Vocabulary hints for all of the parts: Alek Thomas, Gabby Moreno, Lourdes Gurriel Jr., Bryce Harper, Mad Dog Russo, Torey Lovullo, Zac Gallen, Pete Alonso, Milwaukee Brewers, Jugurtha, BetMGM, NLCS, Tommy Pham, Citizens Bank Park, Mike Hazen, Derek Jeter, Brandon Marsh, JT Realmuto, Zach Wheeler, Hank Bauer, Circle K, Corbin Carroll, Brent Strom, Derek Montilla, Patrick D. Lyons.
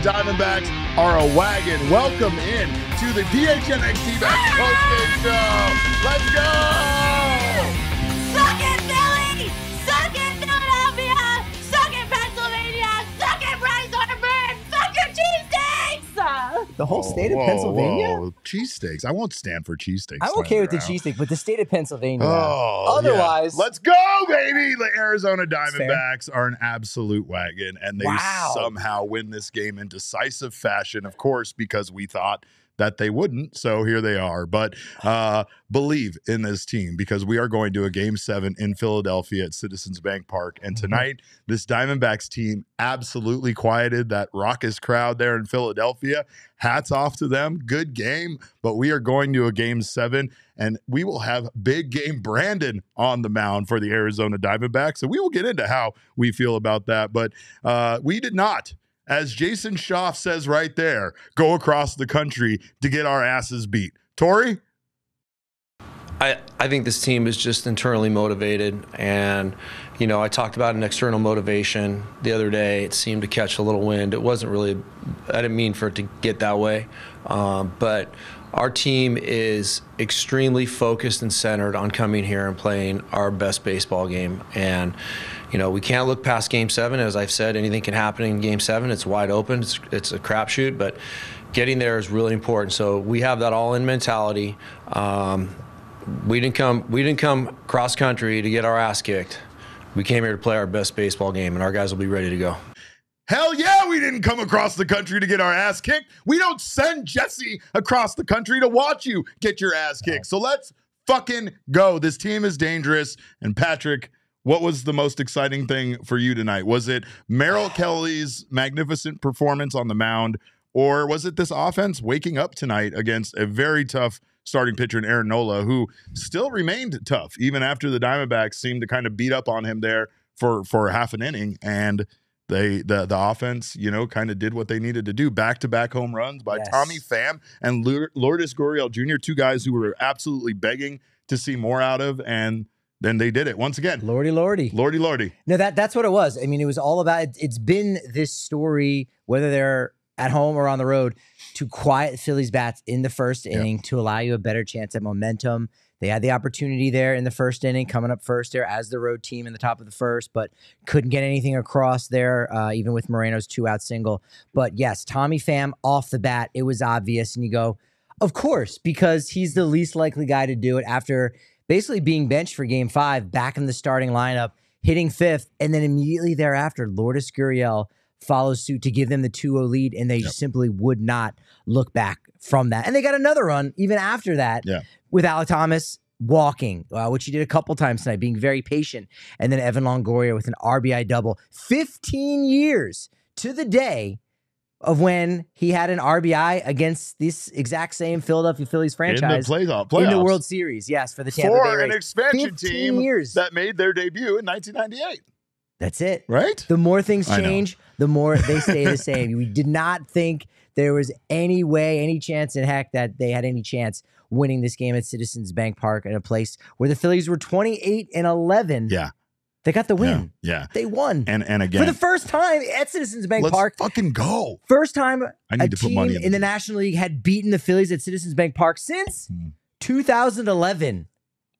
Diamondbacks are a wagon. Welcome in to the PHNX T-Backs post-game show. Let's go! Suck it, Philly! Suck it, Philadelphia! Suck it, Pennsylvania! Suck it, Bryce Harper! Suck it, cheesesteaks! The whole state of Pennsylvania? Cheesesteaks. I won't stand for cheesesteaks. I'm okay with the cheesesteak, but the state of Pennsylvania. Oh, otherwise. Yeah. Let's go, baby! The Arizona Diamondbacks are an absolute wagon, and they somehow win this game in decisive fashion, of course, because we thought that they wouldn't, so here they are. But believe in this team, because we are going to a Game 7 in Philadelphia at Citizens Bank Park. And tonight, this Diamondbacks team absolutely quieted that raucous crowd there in Philadelphia. Hats off to them. Good game. But we are going to a Game 7, and we will have big game Brandon on the mound for the Arizona Diamondbacks. And we will get into how we feel about that. But we did not, as Jason Schaaf says right there, go across the country to get our asses beat. Torey? I think this team is just internally motivated. And, you know, I talked about an external motivation the other day. It seemed to catch a little wind. It wasn't really, I didn't mean for it to get that way. But our team is extremely focused and centered on coming here and playing our best baseball game. And, you know, we can't look past Game 7. As I've said, anything can happen in Game 7. It's wide open. It's a crapshoot, but getting there is really important. So we have that all-in mentality. We didn't come cross-country to get our ass kicked. We came here to play our best baseball game, and our guys will be ready to go. Hell yeah, we didn't come across the country to get our ass kicked. We don't send Jesse across the country to watch you get your ass kicked. So let's fucking go. This team is dangerous, and Patrick, what was the most exciting thing for you tonight? Was it Merrill Kelly's magnificent performance on the mound, or was it this offense waking up tonight against a very tough starting pitcher in Aaron Nola, who still remained tough even after the Diamondbacks seemed to kind of beat up on him there for half an inning? And the offense, you know, kind of did what they needed to do. Back-to-back home runs by Tommy Pham and Lourdes Gurriel Jr., two guys who were absolutely begging to see more out of, and then they did it once again. Lordy. No, that's what it was. I mean, it was all about, it's been this story, whether they're at home or on the road, to quiet Phillies bats in the first inning to allow you a better chance at momentum. They had the opportunity there in the first inning, coming up first there as the road team in the top of the first, but couldn't get anything across there, even with Moreno's two-out single. But yes, Tommy Pham off the bat, it was obvious. And you go, of course, because he's the least likely guy to do it after basically being benched for Game 5, back in the starting lineup, hitting fifth, and then immediately thereafter, Lourdes Gurriel follows suit to give them the 2-0 lead, and they simply would not look back from that. And they got another run even after that with Alek Thomas walking, which he did a couple times tonight, being very patient. And then Evan Longoria with an RBI double. 15 years to the day of when he had an RBI against this exact same Philadelphia Phillies franchise in the playoffs. In the World Series, yes, for the Tampa Bay Rays. For an expansion team that made their debut in 1998. That's it. Right? The more things change, the more they stay the same. We did not think there was any way, any chance in heck that they had any chance winning this game at Citizens Bank Park, in a place where the Phillies were 28-11. Yeah. They got the win. Yeah. They won. And again, for the first time at Citizens Bank Park. Let's fucking go. First time a team in the National League had beaten the Phillies at Citizens Bank Park since 2011.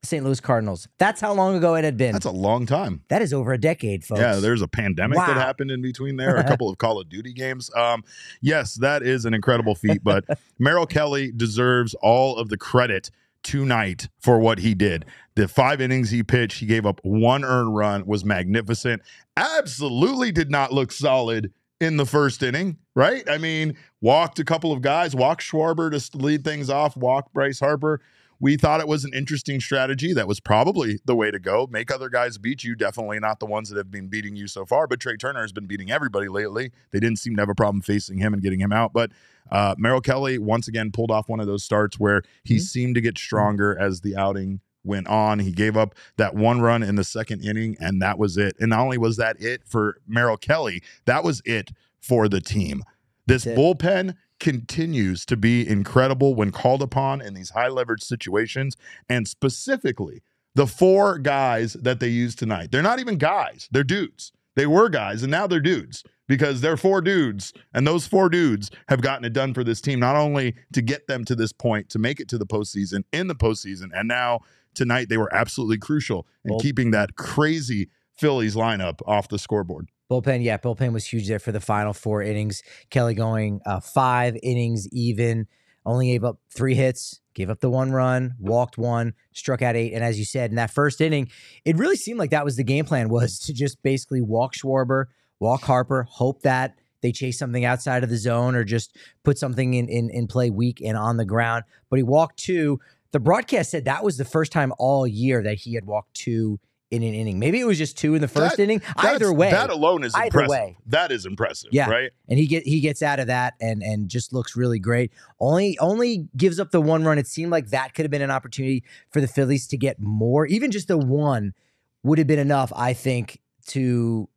St. Louis Cardinals. That's how long ago it had been. That's a long time. That is over a decade, folks. Yeah, there's a pandemic that happened in between there, a couple of Call of Duty games. Yes, that is an incredible feat, but Merrill Kelly deserves all of the credit tonight for what he did. The 5 innings he pitched, he gave up 1 earned run, was magnificent. Absolutely did not look solid in the first inning, right? I mean, walked a couple of guys, walked Schwarber to lead things off, walked Bryce Harper. We thought it was an interesting strategy. That was probably the way to go. Make other guys beat you, definitely not the ones that have been beating you so far, but Trey Turner has been beating everybody lately. They didn't seem to have a problem facing him and getting him out, but Merrill Kelly once again pulled off one of those starts where he seemed to get stronger as the outing went on. He gave up that one run in the second inning, and that was it. And not only was that it for Merrill Kelly, that was it for the team. This bullpen continues to be incredible when called upon in these high leverage situations, and specifically the four guys that they used tonight. They're not even guys, they're dudes. They were guys, and now they're dudes, because they're four dudes, and those four dudes have gotten it done for this team, not only to get them to this point, to make it to the postseason, in the postseason, and now tonight they were absolutely crucial in keeping that crazy Phillies lineup off the scoreboard. Bullpen was huge there for the final four innings. Kelly going 5 innings even, only gave up 3 hits, gave up the 1 run, walked 1, struck out 8. And as you said, in that first inning, it really seemed like that was the game plan, was to just basically walk Schwarber, walk Harper, hope that they chase something outside of the zone or just put something in play weak and on the ground. But he walked 2. The broadcast said that was the first time all year that he had walked 2 in an inning. Maybe it was just 2 in the first inning. Either way, that alone is impressive. That is impressive, right? And he gets out of that and just looks really great. Only gives up the 1 run. It seemed like that could have been an opportunity for the Phillies to get more. Even just the 1 would have been enough, I think, to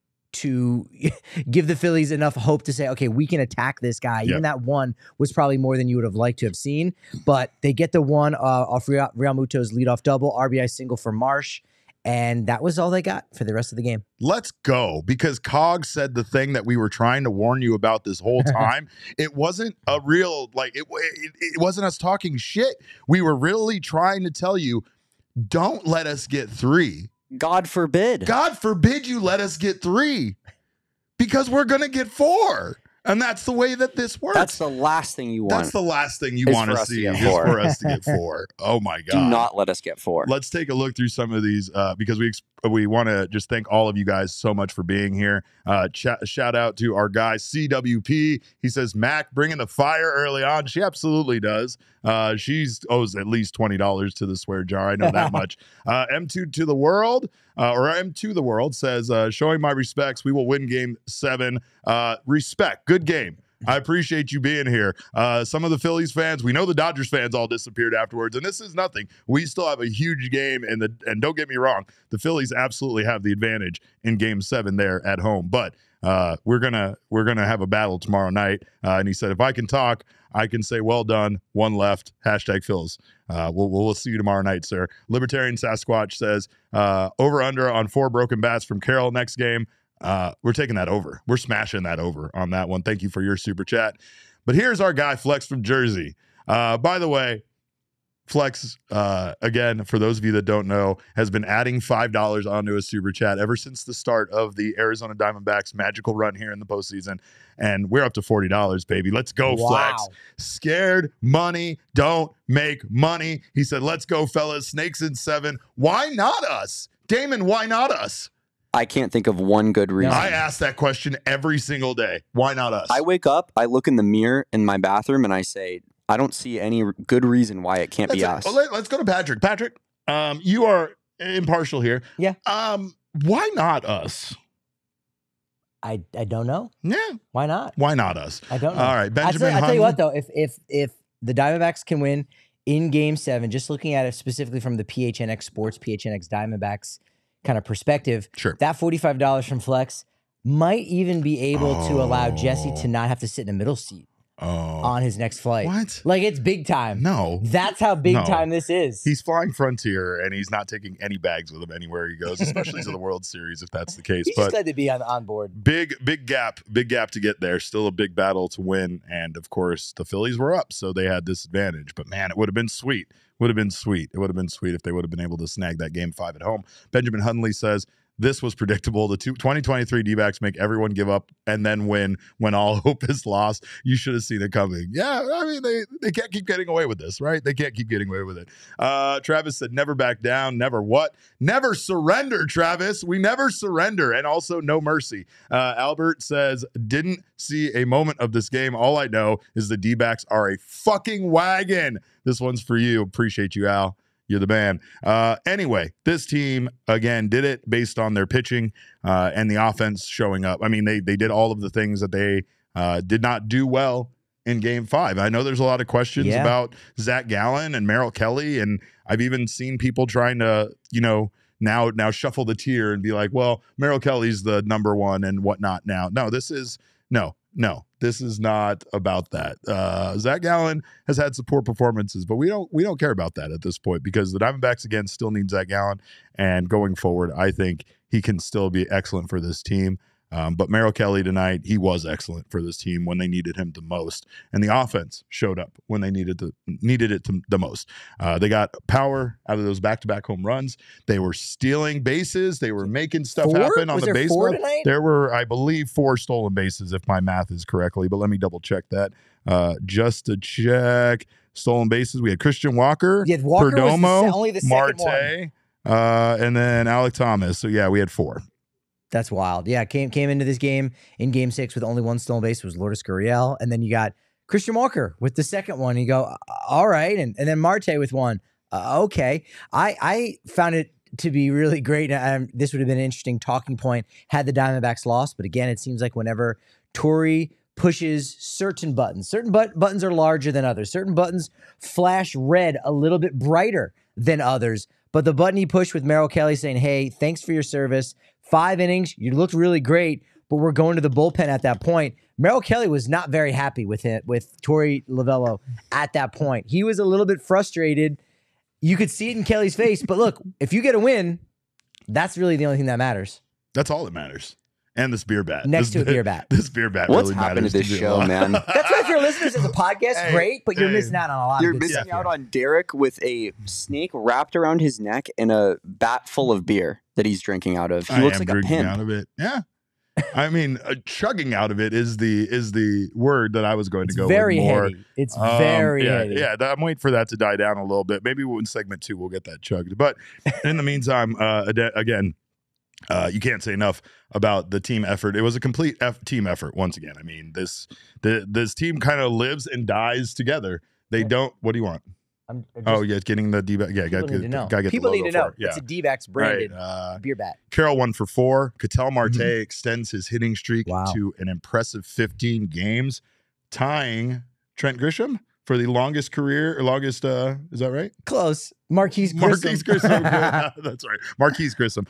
give the Phillies enough hope to say, okay, we can attack this guy. Even that 1 was probably more than you would have liked to have seen, but they get the 1 off Real Muto's leadoff double, RBI single for Marsh, and that was all they got for the rest of the game. Let's go, because Cog said the thing that we were trying to warn you about this whole time. It wasn't a real, like, it wasn't us talking shit. We were really trying to tell you, don't let us get 3. God forbid. God forbid you let us get 3, because we're going to get 4. And that's the way that this works. That's the last thing you want. That's the last thing you want to see, is for us to get 4. Oh, my God. Do not let us get 4. Let's take a look through some of these because we want to just thank all of you guys so much for being here. Shout out to our guy, CWP. He says, Mac, bringing the fire early on. She absolutely does. She owes at least $20 to the swear jar. I know that much. M2 to the world, or M2 the world, says, showing my respects, we will win Game 7. Respect. Good game. I appreciate you being here. Some of the Phillies fans, we know the Dodgers fans all disappeared afterwards, and this is nothing. We still have a huge game, and don't get me wrong, the Phillies absolutely have the advantage in Game 7 there at home. But we're gonna have a battle tomorrow night. And he said, if I can talk, I can say, well done, 1 left, #Phils. We'll see you tomorrow night, sir. Libertarian Sasquatch says, over/under on 4 broken bats from Carroll next game. We're taking that over. We're smashing that over on that one. Thank you for your super chat. But here's our guy, Flex from Jersey. By the way, Flex, again, for those of you that don't know, has been adding $5 onto his super chat ever since the start of the Arizona Diamondbacks magical run here in the postseason. And we're up to $40, baby. Let's go, Flex. Scared money don't make money. He said, let's go, fellas. Snakes in 7. Why not us? Damon, why not us? I can't think of one good reason. I ask that question every single day. Why not us? I wake up, I look in the mirror in my bathroom, and I say, I don't see any good reason why it can't be us. Well, let's go to Patrick. Patrick, you are impartial here. Yeah. Why not us? I don't know. Yeah. Why not? Why not us? I don't know. All right, Benjamin. I'll tell you what, though. If the Diamondbacks can win in Game 7, just looking at it specifically from the PHNX Sports, PHNX Diamondbacks kind of perspective, sure, that $45 from Flex might even be able to allow Jesse to not have to sit in a middle seat on his next flight. What? Like, it's big time. No. That's how big time this is. He's flying Frontier, and he's not taking any bags with him anywhere he goes, especially to the World Series, if that's the case. He's glad to be on board. Big gap to get there. Still a big battle to win. And, of course, the Phillies were up, so they had this advantage. But, man, it would have been sweet. Would have been sweet. It would have been sweet if they would have been able to snag that Game 5 at home. Benjamin Hunley says, This was predictable. The 2023 D-backs make everyone give up and then win when all hope is lost. You should have seen it coming. Yeah, I mean, they can't keep getting away with this, right? They can't keep getting away with it. Travis said, never back down, never what? Never surrender, Travis. We never surrender, and also no mercy. Albert says, didn't see a moment of this game. All I know is the D-backs are a fucking wagon. This one's for you. Appreciate you, Al. You're the man. Anyway, this team, again, did it based on their pitching and the offense showing up. I mean, they did all of the things that they did not do well in Game 5. I know there's a lot of questions about Zac Gallen and Merrill Kelly, and I've even seen people trying to, you know, now shuffle the tier and be like, well, Merrill Kelly's the number one and whatnot now. No, this is – no. This is not about that. Zac Gallen has had some poor performances, but we don't care about that at this point because the Diamondbacks, again, still need Zac Gallen. And going forward, I think he can still be excellent for this team. But Merrill Kelly tonight, he was excellent for this team when they needed him the most. And the offense showed up when they needed it the most. They got power out of those back-to-back home runs. They were stealing bases. They were making stuff happen on the baseball. There were, I believe, 4 stolen bases, if my math is correctly. But let me double-check that just to check. Stolen bases, we had Christian Walker, Perdomo, Marte, and then Alek Thomas. So, yeah, we had 4. That's wild. Yeah, came into this game in Game 6 with only 1 stolen base. It was Lourdes Gurriel. And then you got Christian Walker with the second one. You go, all right. And then Marte with 1. Okay. I found it to be really great. This would have been an interesting talking point had the Diamondbacks lost. But again, it seems like whenever Torey pushes certain buttons, certain buttons are larger than others. Certain buttons flash red a little bit brighter than others. But the button he pushed with Merrill Kelly saying, hey, thanks for your service. 5 innings, you looked really great, but we're going to the bullpen at that point. Merrill Kelly was not very happy with Torey Lovullo at that point. He was a little bit frustrated. You could see it in Kelly's face, but look, if you get a win, that's really the only thing that matters. That's all that matters. And this beer bat. Next to a beer bat. This beer bat really matters to this show, man. That's why if you're listening to the podcast, hey, great, but you're missing out on a lot of good stuff. You're missing out on Derek with a snake wrapped around his neck and a bat full of beer that he's drinking out of. He looks like a pimp. Out of it. Yeah. I mean, chugging out of it is the word that I was going to go with. Very heady. It's very heady. Yeah, I'm waiting for that to die down a little bit. Maybe in segment 2 we'll get that chugged. But in the meantime, again, you can't say enough about the team effort. It was a complete team effort once again. I mean, this team kind of lives and dies together. They don't. What do you want? Getting the D-back. Yeah, people need to know. It. Yeah. It's a D-backs branded beer bat. Carroll 1 for 4. Ketel Marte extends his hitting streak to an impressive 15 games, tying Trent Grisham for the longest, is that right? Close. Marquis Grissom. That's right. Marquis Grissom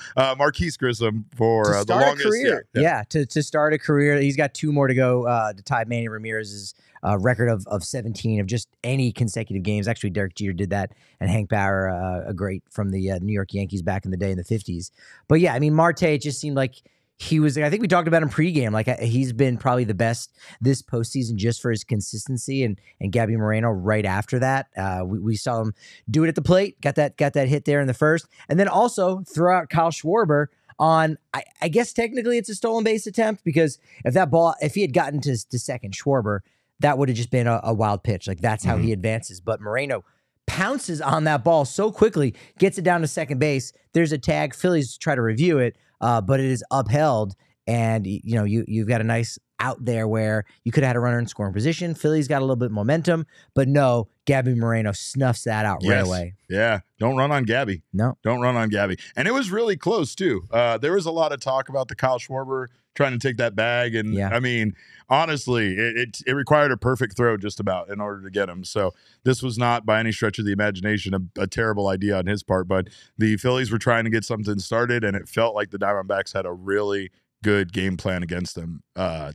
for the longest. Career. Yeah, to start a career. He's got 2 more to go to tie Manny Ramirez's record of 17 of just any consecutive games. Actually, Derek Jeter did that, and Hank Bauer, a great from the New York Yankees back in the day in the 50s. But yeah, I mean, Marte, it just seemed like he was, I think we talked about him pregame, like he's been probably the best this postseason just for his consistency, and Gabby Moreno right after that. We saw him do it at the plate, got that hit there in the first, and then also throw out Kyle Schwarber on, I guess technically it's a stolen base attempt, because if he had gotten to second Schwarber, that would have just been a wild pitch. Like that's how he advances. But Moreno pounces on that ball so quickly, gets it down to second base. There's a tag. Phillies try to review it. But it is upheld, and you know you've got a nice out there where you could have had a runner in scoring position. Philly's got a little bit of momentum, but no, Gabby Moreno snuffs that out right away. Yeah, don't run on Gabby. No, don't run on Gabby. And it was really close too. There was a lot of talk about the Kyle Schwarber trying to take that bag, and I mean, honestly, it required a perfect throw just about in order to get him. So this was not by any stretch of the imagination a terrible idea on his part. But the Phillies were trying to get something started, and it felt like the Diamondbacks had a really good game plan against them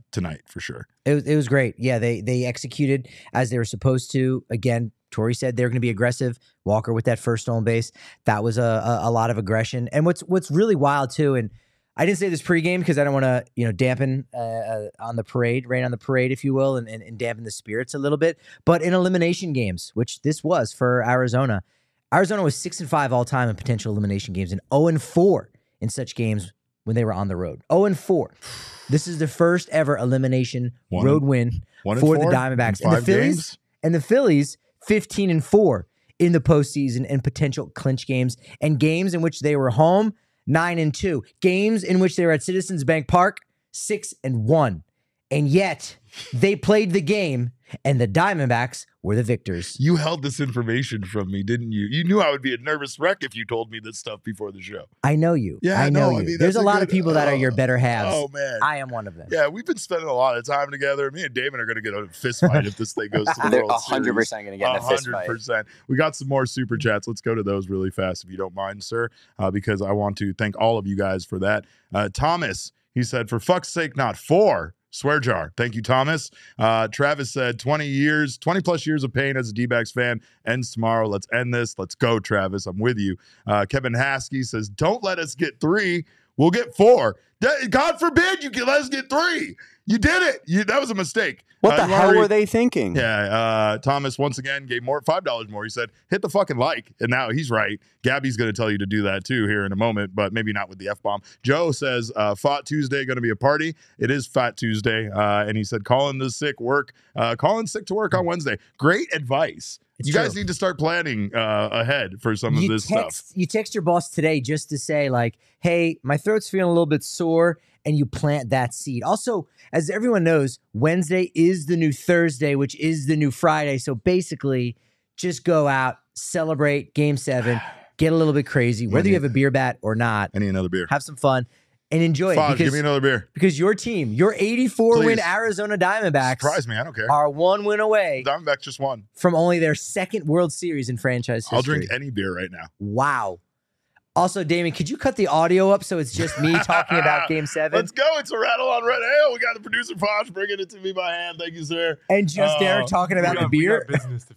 tonight for sure. It was great. Yeah, they executed as they were supposed to. Again, Torey said they're going to be aggressive. Walker with that first stolen base, that was a lot of aggression. And what's really wild too, and I didn't say this pregame because I don't want to dampen on the parade, rain on the parade, if you will, and dampen the spirits a little bit. But in elimination games, which this was for Arizona was 6-5 all time in potential elimination games and 0-4 in such games when they were on the road. 0-4. This is the first ever elimination road win for the Diamondbacks. And the Phillies, 15-4 in the postseason and potential clinch games, and games in which they were home, 9-2. Games in which they were at Citizens Bank Park, 6-1. And yet, they played the game, and the Diamondbacks were the victors. You held this information from me, didn't you? You knew I would be a nervous wreck if you told me this stuff before the show. I know you. Yeah, I know you. I mean, there's a lot of people that are your better halves. Oh, man. I am one of them. Yeah, we've been spending a lot of time together. Me and Damon are going to get a fist fight if this thing goes to the World Series. They're 100% going to get in a fist fight. 100%. We got some more Super Chats. Let's go to those really fast, if you don't mind, sir, because I want to thank all of you guys for that. Thomas, he said, for fuck's sake, not four. Swear jar. Thank you, Thomas. Travis said, 20 plus years of pain as a D-backs fan ends tomorrow. Let's end this. Let's go, Travis. I'm with you. Kevin Haskey says, don't let us get three. We'll get four. God forbid you let us get three. You did it. That was a mistake. What the hell were they thinking? Yeah. Thomas, once again, gave more, $5 more. He said, hit the fucking like. And now he's right. Gabby's going to tell you to do that, too, here in a moment, but maybe not with the F-bomb. Joe says, Pfaadt Tuesday going to be a party. It is Pfaadt Tuesday. And he said, calling sick to work on Wednesday. Great advice. It's you true. Guys need to start planning ahead for some of this stuff. You text your boss today just to say, like, hey, my throat's feeling a little bit sore, and you plant that seed. Also, as everyone knows, Wednesday is the new Thursday, which is the new Friday. So basically, just go out, celebrate Game 7, get a little bit crazy, whether you have a beer bat or not. I need another beer. Have some fun. And enjoy it. Give me another beer. Because your team, your 84-win Arizona Diamondbacks, surprise me, I don't care, are one win away. Diamondbacks just won. From only their second World Series in franchise history. I'll drink any beer right now. Wow. Also, Damon, could you cut the audio up so it's just me talking about Game 7? Let's go. It's a rattle on Red Hill. We got the producer, Posh, bringing it to me by hand. Thank you, sir. And just Derek talking about the beer. We got business to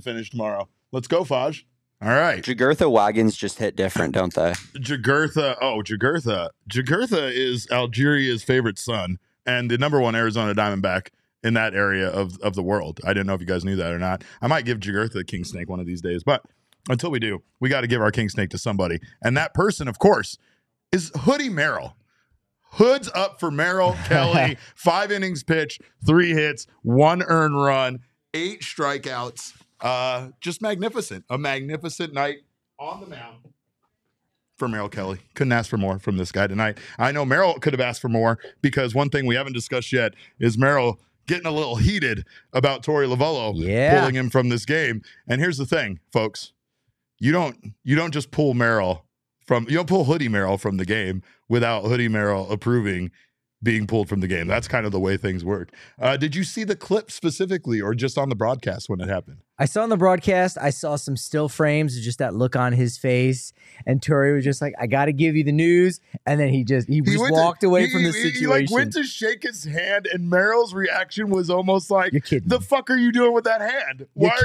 finish tomorrow. Let's go, Faj. All right. Jugurtha wagons just hit different, don't they? Jugurtha. Oh, Jugurtha. Jugurtha is Algeria's favorite son and the #1 Arizona Diamondback in that area of the world. I didn't know if you guys knew that or not. I might give Jugurtha a king snake one of these days, but until we do, we got to give our king snake to somebody. And that person, of course, is Hoodie Merrill. Hoods up for Merrill Kelly. 5 innings pitched, 3 hits, 1 earned run, 8 strikeouts. Just magnificent. A magnificent night on the mound for Merrill Kelly. Couldn't ask for more from this guy tonight. I know Merrill could have asked for more because one thing we haven't discussed yet is Merrill getting a little heated about Torey Lovullo pulling him from this game. And here's the thing, folks. You don't just pull Merrill from Hoodie Merrill from the game without Hoodie Merrill approving being pulled from the game. That's kind of the way things work. Did you see the clip specifically or just on the broadcast when it happened? I saw on the broadcast, I saw some still frames, just that look on his face. And Torey was just like, I got to give you the news. And then he just walked away from the situation. He like went to shake his hand and Merrill's reaction was almost like, the fuck are you doing with that hand? What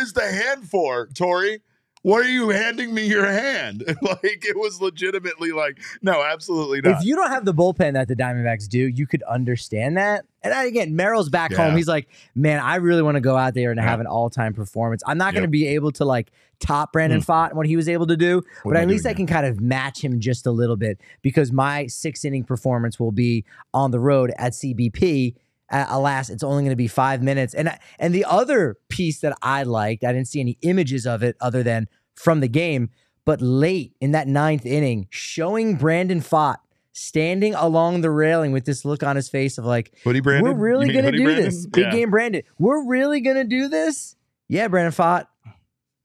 is the hand for, Torey? What are you handing me your hand? Like, it was legitimately like, no, absolutely not. If you don't have the bullpen that the Diamondbacks do, you could understand that. And again, Merrill's back home. He's like, man, I really want to go out there and have an all-time performance. I'm not going to be able to, like, top Brandon Pfaadt and what he was able to do, but at least I can kind of match him just a little bit because my 6-inning performance will be on the road at CBP. Alas, it's only going to be 5 minutes. And the other piece that I liked, I didn't see any images of it other than from the game, but late in that 9th inning, showing Brandon Pfaadt standing along the railing with this look on his face of like, we're really going to do this. Big game Brandon. We're really going to do this? Yeah, Brandon Pfaadt.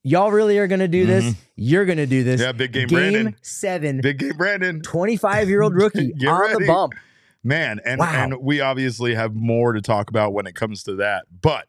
Y'all really are going to do this. You're going to do this. Yeah, big game Brandon. Game 7. Big game Brandon. 25-year-old rookie on the bump. Man, and we obviously have more to talk about when it comes to that, but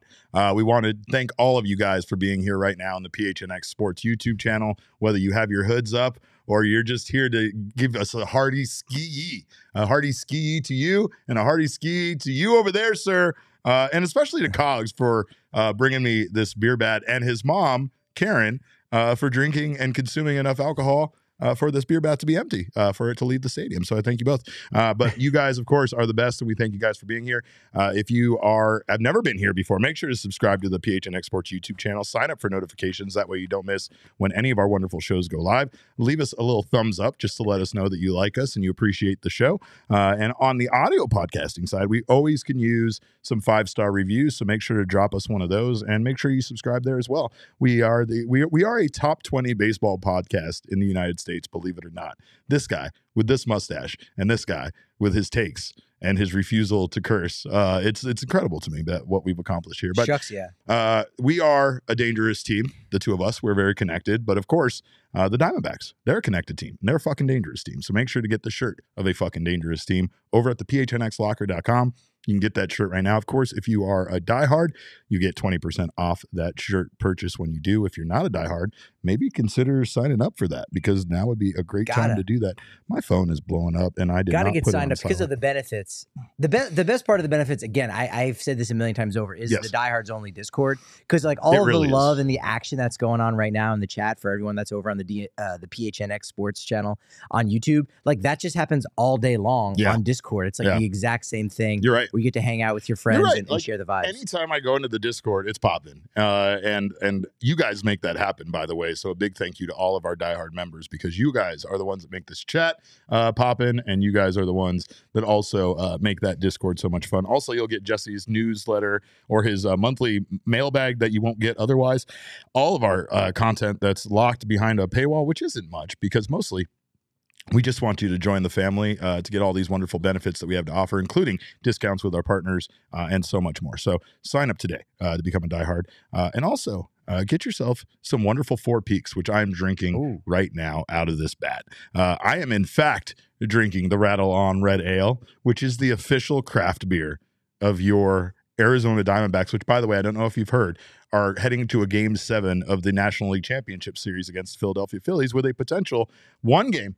we want to thank all of you guys for being here right now on the PHNX Sports YouTube channel, whether you have your hoods up or you're just here to give us a hearty ski-yee. A hearty ski-yee to you and a hearty ski-yee to you over there, sir, and especially to Cogs for bringing me this beer bat and his mom, Karen, for drinking and consuming enough alcohol for this beer bath to be empty, for it to leave the stadium. So I thank you both. But you guys, of course, are the best, and we thank you guys for being here. If you have never been here before, make sure to subscribe to the PHNX Sports YouTube channel. Sign up for notifications. That way you don't miss when any of our wonderful shows go live. Leave us a little thumbs up just to let us know that you like us and you appreciate the show. And on the audio podcasting side, we always can use some 5-star reviews, so make sure to drop us one of those, and make sure you subscribe there as well. We are a top 20 baseball podcast in the United States, believe it or not. This guy with this mustache and this guy with his takes and his refusal to curse. It's incredible to me that what we've accomplished here. But shucks, yeah. We are a dangerous team, the two of us. We're very connected. But of course, the Diamondbacks, they're a connected team. They're a fucking dangerous team. So make sure to get the shirt of a fucking dangerous team over at the PHNXlocker.com. You can get that shirt right now. Of course, if you are a diehard, you get 20% off that shirt purchase when you do. If you're not a diehard, maybe consider signing up for that, because now would be a great time to do that. My phone is blowing up, and I did not get signed up because of the benefits. The best part of the benefits, again, I've said this a million times over, is the diehards only Discord, because like all of the love and the action that's going on right now in the chat for everyone that's over on the PHNX Sports channel on YouTube, like that just happens all day long on Discord. It's like the exact same thing. You're right. We get to hang out with your friends and like, share the vibes. Anytime I go into the Discord, it's popping. And you guys make that happen, by the way. So a big thank you to all of our diehard members, because you guys are the ones that make this chat poppin', and you guys are the ones that also make that Discord so much fun. Also, you'll get Jesse's newsletter or his monthly mailbag that you won't get otherwise. All of our content that's locked behind a paywall, which isn't much, because mostly we just want you to join the family to get all these wonderful benefits that we have to offer, including discounts with our partners and so much more. So sign up today to become a diehard. And also, get yourself some wonderful Four Peaks, which I'm drinking right now out of this bat. I am, in fact, drinking the Rattle On Red Ale, which is the official craft beer of your Arizona Diamondbacks, which, by the way, I don't know if you've heard, are heading to a Game 7 of the National League Championship Series against the Philadelphia Phillies with a potential one game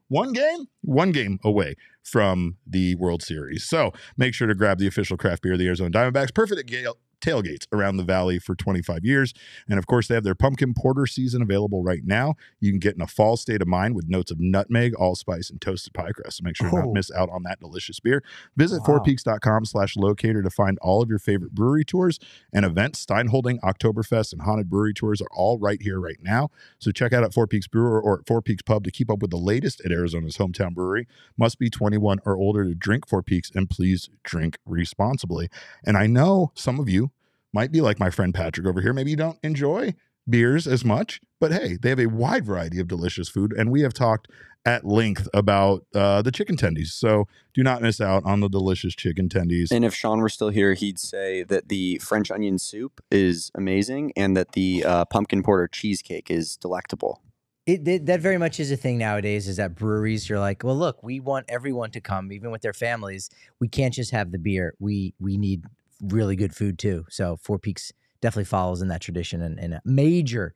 away from the World Series. So make sure to grab the official craft beer of the Arizona Diamondbacks. Perfect at tailgates around the valley for 25 years. And of course, they have their pumpkin porter season available right now. You can get in a fall state of mind with notes of nutmeg, allspice, and toasted pie crust. So make sure to not miss out on that delicious beer. Visit fourpeaks.com/locator to find all of your favorite brewery tours and events. Steinholding, Oktoberfest, and Haunted Brewery Tours are all right here right now. So check out at Four Peaks Brewer or at Four Peaks Pub to keep up with the latest at Arizona's hometown brewery. Must be 21 or older to drink Four Peaks, and please drink responsibly. And I know some of you might be like my friend Patrick over here. Maybe you don't enjoy beers as much, but hey, they have a wide variety of delicious food, and we have talked at length about the chicken tendies, so do not miss out on the delicious chicken tendies. And if Sean were still here, he'd say that the French onion soup is amazing, and that the pumpkin porter cheesecake is delectable. That very much is a thing nowadays, is that breweries, you're like, well, look, we want everyone to come, even with their families. We can't just have the beer. We need really good food too. So Four Peaks definitely follows in that tradition in a major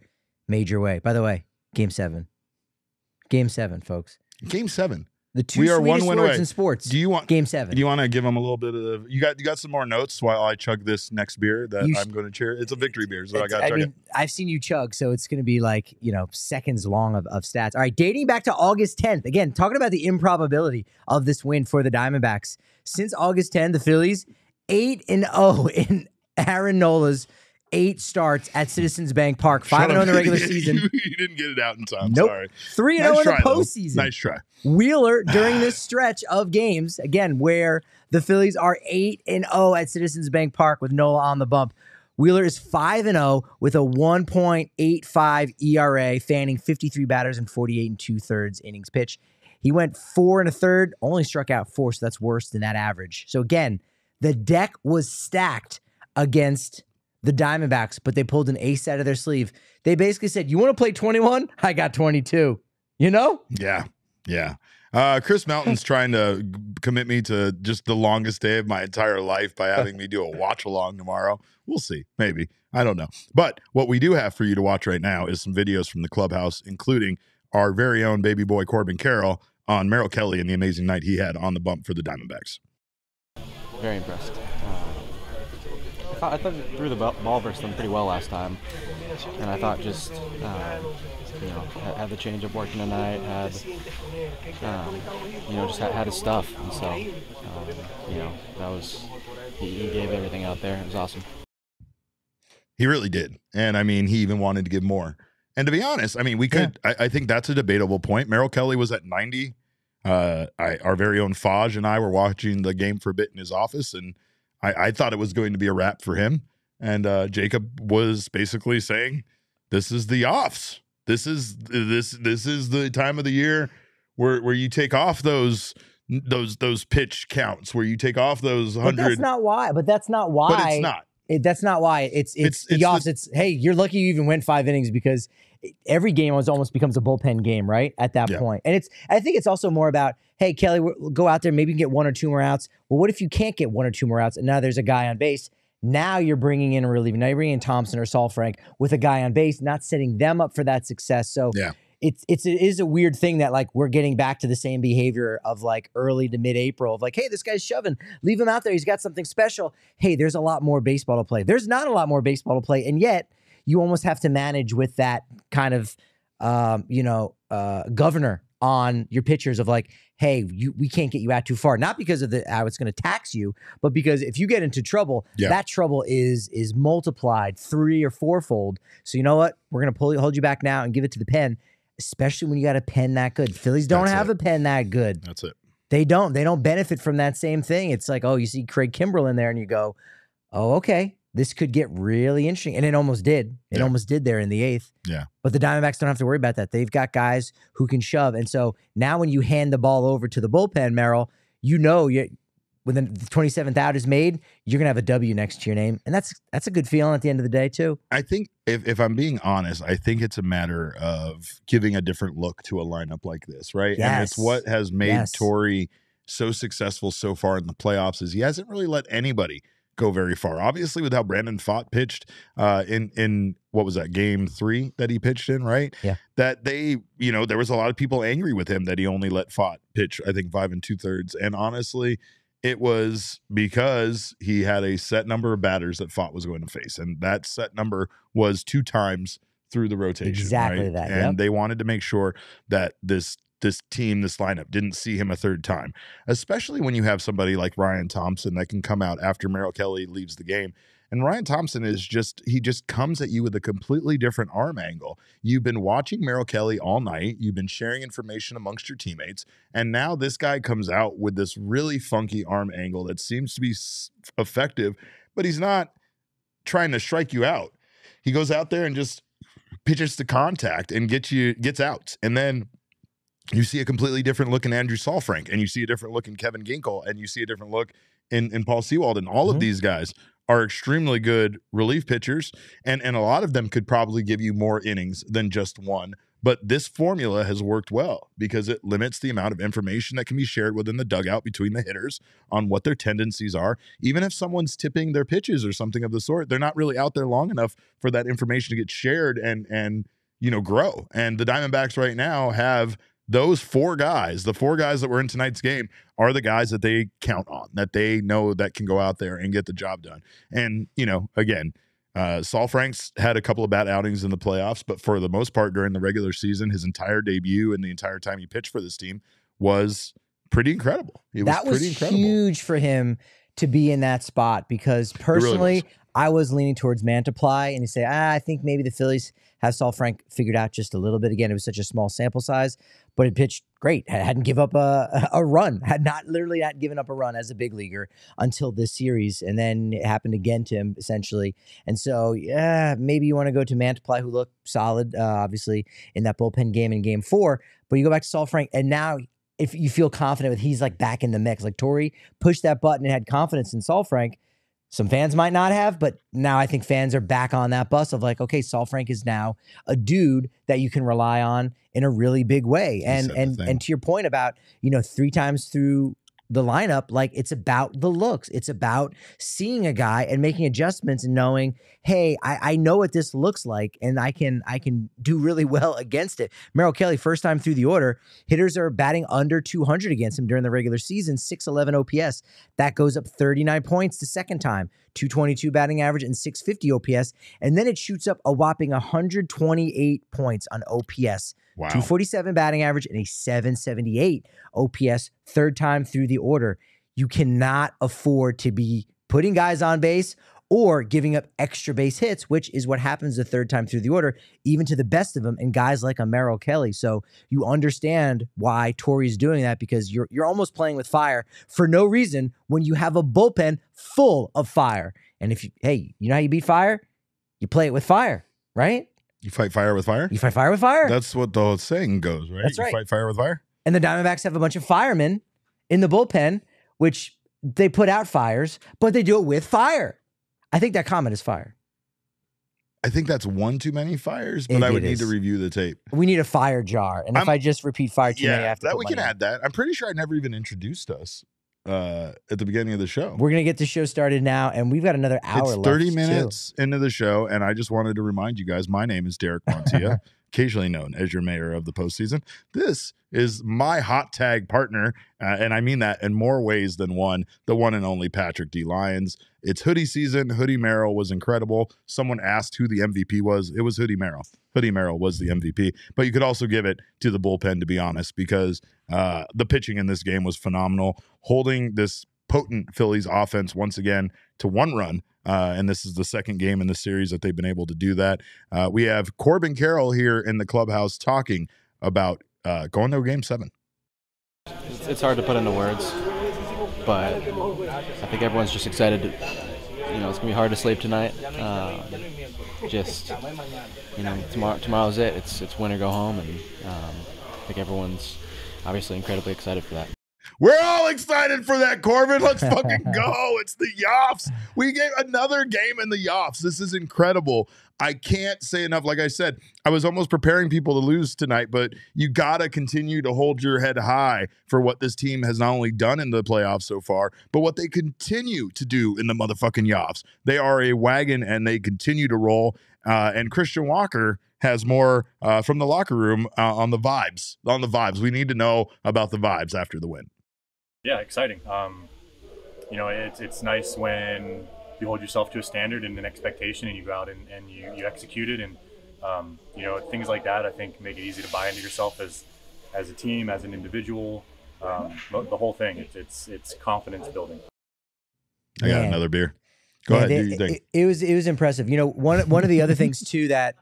way. By the way, Game 7, folks. Game 7. The two we are one win away in sports. Do you want Game 7? Do you want to give them a little bit of? You got some more notes while I chug this next beer that I'm going to cheer. It's a victory beer, so I got. I mean, I've seen you chug, so it's going to be like seconds long of stats. All right, dating back to August 10th. Again, talking about the improbability of this win for the Diamondbacks. Since August 10th, the Phillies 8-0 in Aaron Nola's 8 starts at Citizens Bank Park. 5-0 in the regular season. You didn't get it out in time. Nope. Sorry. 3-0 in the postseason. Nice try. Wheeler, during this stretch of games, again, where the Phillies are 8-0 at Citizens Bank Park with Nola on the bump, Wheeler is 5-0 with a 1.85 ERA, fanning 53 batters in 48 2/3 innings pitched. He went 4 1/3, only struck out 4, so that's worse than that average. So again, the deck was stacked against the Diamondbacks, but they pulled an ace out of their sleeve. They basically said, you want to play 21? I got 22. You know? Yeah. Yeah. Chris Melton's trying to commit me to just the longest day of my entire life by having me do a watch along tomorrow. We'll see. Maybe. I don't know. But what we do have for you to watch right now is some videos from the clubhouse, including our very own baby boy Corbin Carroll on Merrill Kelly and the amazing night he had on the bump for the Diamondbacks. Very impressed. If I thought he threw the ball versus them pretty well last time. And I thought just, had the change of working tonight, had his stuff. And so, that was, he gave everything out there. It was awesome. He really did. And, he even wanted to give more. And to be honest, we could, yeah. I think that's a debatable point. Merrill Kelly was at 90. Our very own Faj and I were watching the game for a bit in his office, and I thought it was going to be a wrap for him. And Jacob was basically saying, this is the offs. This is the time of the year where you take off those pitch counts, where you take off those 100. But that's not why. But it's not. That's not why. It's the offs. It's, hey, you're lucky you even went 5 innings, because every game almost becomes a bullpen game, right? At that point. And I think it's also more about, hey, Kelly, we'll go out there, maybe you can get 1 or 2 more outs. Well, what if you can't get 1 or 2 more outs and now there's a guy on base? Now you're bringing in a reliever. Now you're bringing in Thompson or Saalfrank with a guy on base, not setting them up for that success. So it is a weird thing that, like, we're getting back to the same behavior of, like, early to mid-April of, like, hey, this guy's shoving. Leave him out there. He's got something special. Hey, there's a lot more baseball to play. There's not a lot more baseball to play, and yet you almost have to manage with that kind of, governor on your pitchers of, like, hey, we can't get you out too far. Not because of how it's going to tax you, but because if you get into trouble, that trouble is multiplied 3- or 4-fold. So you know what? We're going to hold you back now and give it to the pen, especially when you got a pen that good. Phillies don't have a pen that good. That's it. They don't. They don't benefit from that same thing. It's like, oh, you see Craig Kimbrell in there and you go, oh, okay. This could get really interesting. And it almost did. It almost did there in the 8th. Yeah. But the Diamondbacks don't have to worry about that. They've got guys who can shove. And so now when you hand the ball over to the bullpen, Merrill, when the 27th out is made, you're going to have a W next to your name. And that's a good feeling at the end of the day, too. I think, if I'm being honest, I think it's a matter of giving a different look to a lineup like this, right? Yes. And it's what has made Torey so successful so far in the playoffs is he hasn't really let anybody go very far. Obviously, with how Brandon Pfaadt pitched in what was that, game 3 that he pitched in, right? Yeah. That they, there was a lot of people angry with him that he only let Pfaadt pitch, I think, 5 2/3. And honestly, it was because he had a set number of batters that Pfaadt was going to face. And that set number was 2 times through the rotation. Exactly, right? That. And they wanted to make sure that this team, this lineup, didn't see him a 3rd time, especially when you have somebody like Ryan Thompson that can come out after Merrill Kelly leaves the game. And Ryan Thompson just comes at you with a completely different arm angle. You've been watching Merrill Kelly all night. You've been sharing information amongst your teammates. And now this guy comes out with this really funky arm angle that seems to be effective, but he's not trying to strike you out. He goes out there and just pitches to contact and gets outs. And then you see a completely different look in Andrew Saalfrank, and you see a different look in Kevin Ginkel, and you see a different look in Paul Sewald. And all of these guys are extremely good relief pitchers, and a lot of them could probably give you more innings than just 1. But this formula has worked well because it limits the amount of information that can be shared within the dugout between the hitters on what their tendencies are. Even if someone's tipping their pitches or something of the sort, they're not really out there long enough for that information to get shared and grow. And the Diamondbacks right now have those 4 guys, the 4 guys that were in tonight's game, are the guys that they count on, that they know that can go out there and get the job done. And, Saalfrank's had a couple of bad outings in the playoffs, but for the most part during the regular season, his entire debut and the entire time he pitched for this team was pretty incredible. That was huge for him to be in that spot, because personally, really, I was leaning towards Mantiply, and you say, I think maybe the Phillies have Saalfrank figured out just a little bit. Again, it was such a small sample size, but it pitched great. Hadn't given up a run. Had not given up a run as a big leaguer until this series, and then it happened again to him, essentially. And so, maybe you want to go to Mantiply, who looked solid, obviously, in that bullpen game in game 4, but you go back to Saalfrank, and now if you feel confident with he's, like, back in the mix. Like, Torey pushed that button and had confidence in Saalfrank. Some fans might not have, but now I think fans are back on that bus of, like, okay, Saalfrank is now a dude that you can rely on in a really big way. And to your point about, 3 times through the lineup, like it's about the looks. It's about seeing a guy and making adjustments and knowing, hey, I know what this looks like and I can do really well against it. Merrill Kelly, first time through the order, hitters are batting under 200 against him during the regular season, 611 OPS. That goes up 39 points the second time, 222 batting average and 650 OPS. And then it shoots up a whopping 128 points on OPS. Wow. 247 batting average and a 778 OPS, third time through the order. You cannot afford to be putting guys on base or giving up extra base hits, which is what happens the third time through the order, even to the best of them and guys like a Merrill Kelly. So you understand why Torey's doing that, because you're almost playing with fire for no reason when you have a bullpen full of fire. And if you, hey, you know how you beat fire? You play it with fire, right? You fight fire with fire? You fight fire with fire. That's what the whole saying goes, right? That's right. You fight fire with fire. And the Diamondbacks have a bunch of firemen in the bullpen, which they put out fires, but they do it with fire. I think that comment is fire. I think that's one too many fires, but I would need to review the tape. We need a fire jar. And if I just repeat fire too many after that, we can add that. I'm pretty sure I never even introduced us at the beginning of the show. We're going to get the show started now, and we've got another hour left. It's 30 minutes into the show, and I just wanted to remind you guys, my name is Derek Montilla, occasionally known as your mayor of the postseason. This is my hot tag partner, and I mean that in more ways than one, the one and only Patrick D. Lyons. It's hoodie season. Hoodie Merrill was incredible. Someone asked who the MVP was. It was Hoodie Merrill. Hoodie Merrill was the MVP, but you could also give it to the bullpen, to be honest, because the pitching in this game was phenomenal. Holding this potent Phillies offense once again to one run, and this is the second game in the series that they've been able to do that. We have Corbin Carroll here in the clubhouse talking about going to Game 7. It's hard to put into words, but I think everyone's just excited to, you know, it's gonna be hard to sleep tonight. Just, you know, tomorrow's it. It's win or go home, and I think everyone's obviously incredibly excited for that. We're all excited for that, Corbin. Let's fucking go. It's the Yoffs. We get another game in the Yoffs. This is incredible. I can't say enough. Like I said, I was almost preparing people to lose tonight, but you got to continue to hold your head high for what this team has not only done in the playoffs so far, but what they continue to do in the motherfucking Yoffs. They are a wagon, and they continue to roll. And Christian Walker has more from the locker room on the vibes. On the vibes. We need to know about the vibes after the win. Yeah, exciting. You know, it's nice when you hold yourself to a standard and an expectation, and you go out and you execute it. And, you know, things like that, I think, make it easy to buy into yourself as a team, as an individual, the whole thing. It's confidence building. I got another beer. Go ahead. Do your thing. It was impressive. You know, one of the other things, too, that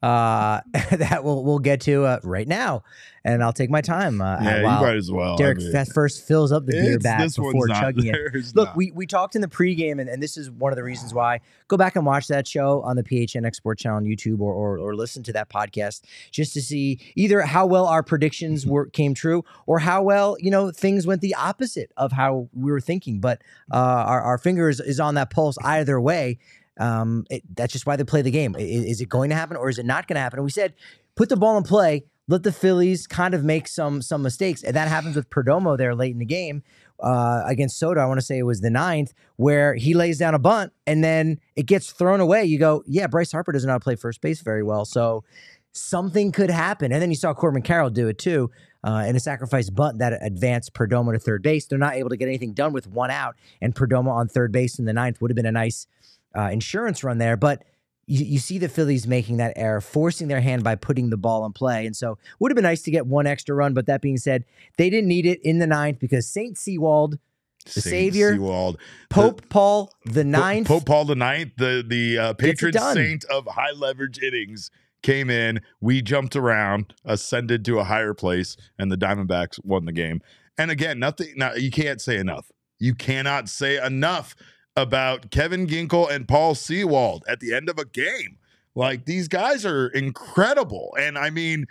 that we'll get to right now, and I'll take my time. You might as well, Derek. I mean, that first fills up the beer back before chugging it. Look, we talked in the pregame, and this is one of the reasons why. Go back and watch that show on the PHNX Sports Channel on YouTube, or listen to that podcast just to see either how well our predictions came true, or how well, you know, things went the opposite of how we were thinking. But our finger is on that pulse either way. That's just why they play the game. Is it going to happen, or is it not going to happen? And we said, put the ball in play, let the Phillies kind of make some mistakes. And that happens with Perdomo there late in the game against Soto. I want to say it was the 9th, where he lays down a bunt and then it gets thrown away. You go, yeah, Bryce Harper doesn't know how to play first base very well. So something could happen. And then you saw Corbin Carroll do it too. And a sacrifice bunt that advanced Perdomo to third base. They're not able to get anything done with one out. And Perdomo on third base in the 9th would have been a nice insurance run there, but you see the Phillies making that error, forcing their hand by putting the ball in play. And so would have been nice to get one extra run, but that being said, they didn't need it in the 9th, because Pope Paul the Ninth, the patron saint of high leverage innings, came in. We jumped around, ascended to a higher place, and the Diamondbacks won the game. And again, you can't say enough. You cannot say enough about Kevin Ginkel and Paul Sewald at the end of a game. Like, these guys are incredible. And I mean,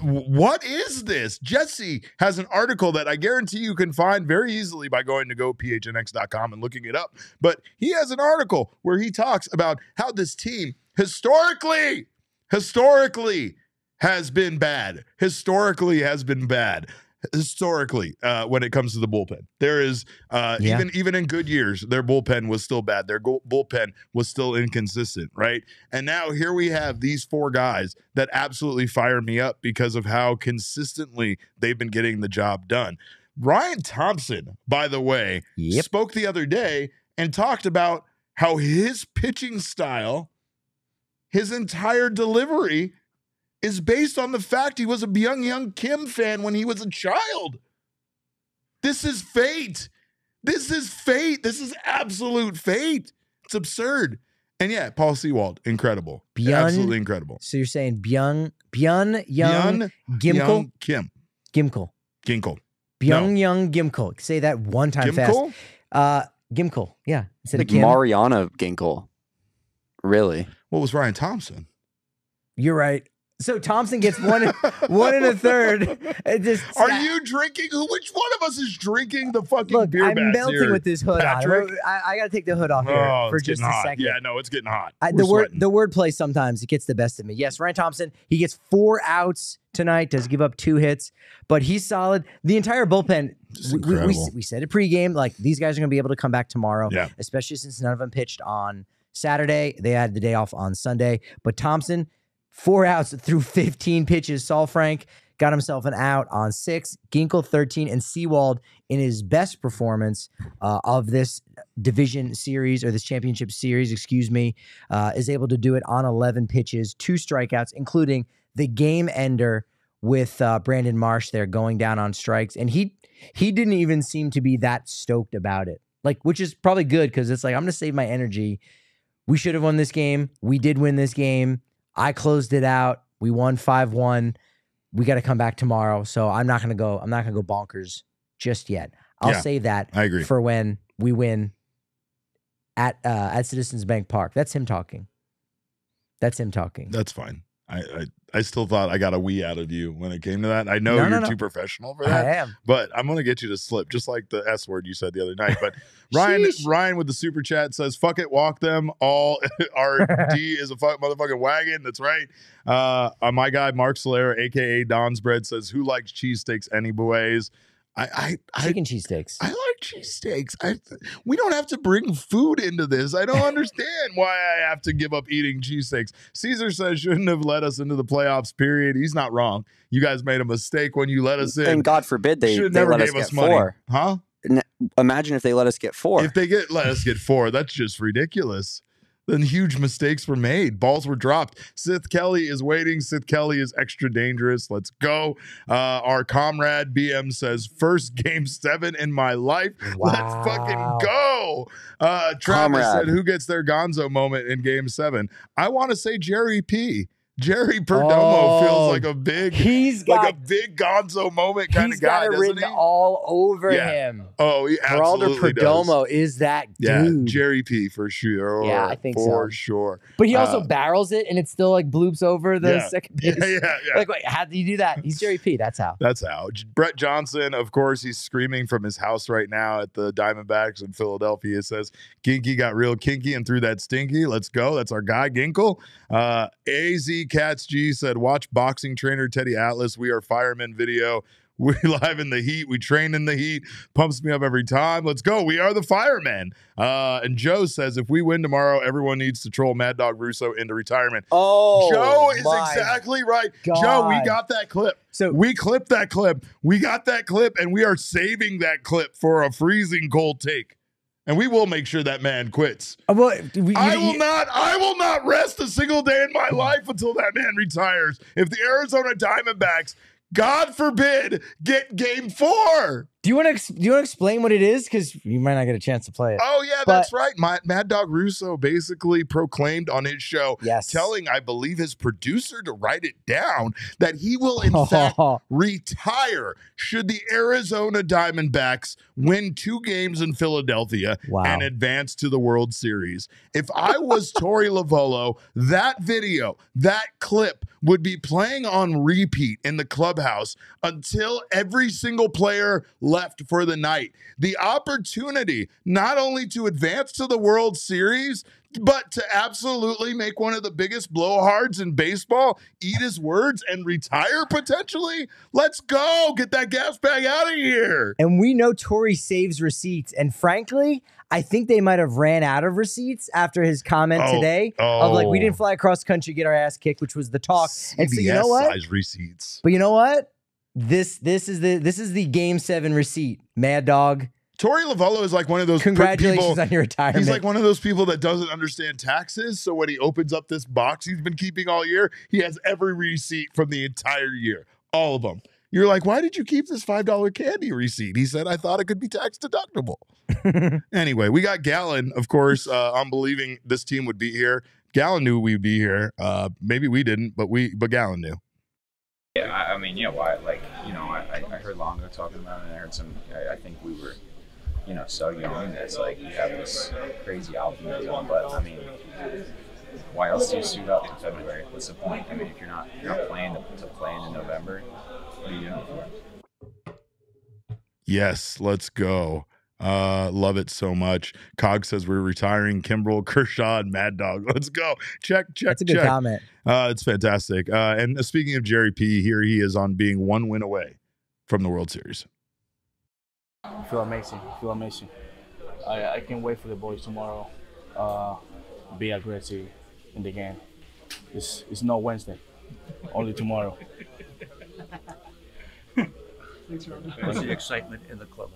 what is this? Jesse has an article that I guarantee you can find very easily by going to gophnx.com and looking it up. But he has an article where he talks about how this team historically has been bad. historically when it comes to the bullpen. There is even in good years, their bullpen was still bad. Their bullpen was still inconsistent, right? And now here we have these four guys that absolutely fire me up because of how consistently they've been getting the job done. Ryan Thompson, by the way, spoke the other day and talked about how his pitching style, his entire delivery is based on the fact he was a Byung-Hyun Kim fan when he was a child. This is fate. This is fate. This is absolute fate. It's absurd. And yeah, Paul Sewald, incredible. Absolutely incredible. So you're saying Byung-Hyun Gimkel. Say that one time fast. Gimkel, yeah. Instead of Kim. Mariana Gimkel. Really? What was Ryan Thompson? You're right. So Thompson gets one and a third. Are you drinking? Which one of us is drinking the fucking beer? I'm melting here with this hood on. I got to take the hood off here for just a second. Yeah, no, it's getting hot. The wordplay sometimes it gets the best of me. Yes, Ryan Thompson. He gets 4 outs tonight. Does give up 2 hits, but he's solid. The entire bullpen. We said it pregame. Like these guys are going to be able to come back tomorrow, especially since none of them pitched on Saturday. They had the day off on Sunday, but Thompson. 4 outs through 15 pitches. Saalfrank got himself an out on 6. Ginkel 13, and Sewald in his best performance of this division series or this championship series, excuse me, is able to do it on 11 pitches, 2 strikeouts, including the game ender with Brandon Marsh there going down on strikes, and he didn't even seem to be that stoked about it, like which is probably good because it's like I'm gonna save my energy. We should have won this game. We did win this game. I closed it out. We won 5-1. We got to come back tomorrow. So I'm not going to go bonkers just yet. I'll save that for when we win at Citizens Bank Park. That's him talking. That's him talking. That's fine. I still thought I got a wee out of you when it came to that. I know you're too professional for that. I am. But I'm going to get you to slip, just like the S word you said the other night. But Ryan with the super chat says, fuck it, walk them all. RD is a motherfucking wagon. That's right. My guy, Mark Solera, a.k.a. Don's Bread, says, who likes cheesesteaks anyways? Chicken cheesesteaks. I like cheesesteaks. We don't have to bring food into this. I don't understand why I have to give up eating cheesesteaks. Caesar says shouldn't have let us into the playoffs, period. He's not wrong. You guys made a mistake when you let us in. And God forbid they let us get 4. Huh? Imagine if they let us get 4. If they let us get 4, that's just ridiculous. Then huge mistakes were made. Balls were dropped. Sith Kelly is waiting. Sith Kelly is extra dangerous. Let's go. Our comrade BM says, first game 7 in my life. Wow. Let's fucking go. Travis said, who gets their Gonzo moment in game 7? I want to say Jerry P. Jerry Perdomo feels like a big, big Gonzo moment kind of guy. He's got it written all over him. Oh, he absolutely does. Geraldo Perdomo is that dude. Jerry P for sure. Yeah, I think so. For sure. But he also barrels it, and it still like bloops over the second base. Yeah. Like, wait, how do you do that? He's Jerry P. That's how. That's how. Brett Johnson, of course, he's screaming from his house right now at the Diamondbacks in Philadelphia. It says, Ginky got real kinky and threw that stinky. Let's go. That's our guy, Ginkel. AZ Cats G said, watch boxing trainer Teddy Atlas. We are firemen video. We live in the heat. We train in the heat. Pumps me up every time. Let's go. We are the firemen. And Joe says, if we win tomorrow, everyone needs to troll Mad Dog Russo into retirement. Oh, Joe is exactly right. God. Joe, we got that clip. So we clipped that clip. We got that clip, and we are saving that clip for a freezing cold take. And we will make sure that man quits. I will not rest a single day in my life until that man retires. If the Arizona Diamondbacks, God forbid, get game 4. Do you want to explain what it is? Because you might not get a chance to play it. Oh, yeah, that's right. Mad Dog Russo basically proclaimed on his show, telling, I believe, his producer to write it down, that he will, in fact, retire should the Arizona Diamondbacks win 2 games in Philadelphia and advance to the World Series. If I was Torey Lovullo, that video, that clip, would be playing on repeat in the clubhouse until every single player left for the night. The opportunity not only to advance to the World Series, but to absolutely make one of the biggest blowhards in baseball eat his words and retire potentially. Let's go. Get that gas bag out of here. And we know Torey saves receipts. And frankly, I think they might have ran out of receipts after his comment today of like, we didn't fly across country, get our ass kicked, which was the talk. CBS and so you know what? Size receipts. But you know what? This is the Game 7 receipt, Mad Dog. Torey Lovullo is like one of those people on your retirement. He's like one of those people that doesn't understand taxes. So when he opens up this box he's been keeping all year, he has every receipt from the entire year, all of them. You're like, why did you keep this $5 candy receipt? He said, I thought it could be tax deductible. Anyway, we got Gallen, of course. I'm believing this team would be here. Gallen knew we'd be here. Maybe we didn't, but Gallen knew. Yeah, I mean, you know why? Like, you know, I heard Longo talking about it, and I heard some. I think we were, you know, so young. It's like you have this crazy optimism, but I mean, why else do you suit up in February? What's the point? I mean, if you're not playing to play in November, what are you doing for? Yes, let's go. Love it so much. Cog says we're retiring Kimbrel, Kershaw, and Mad Dog. Let's go. Check. That's a good comment. It's fantastic. And speaking of Jerry P, here he is on being one win away from the World Series. I feel amazing. I can't wait for the boys tomorrow. Be aggressive in the game. It's not Wednesday, only tomorrow. What's the excitement in the club?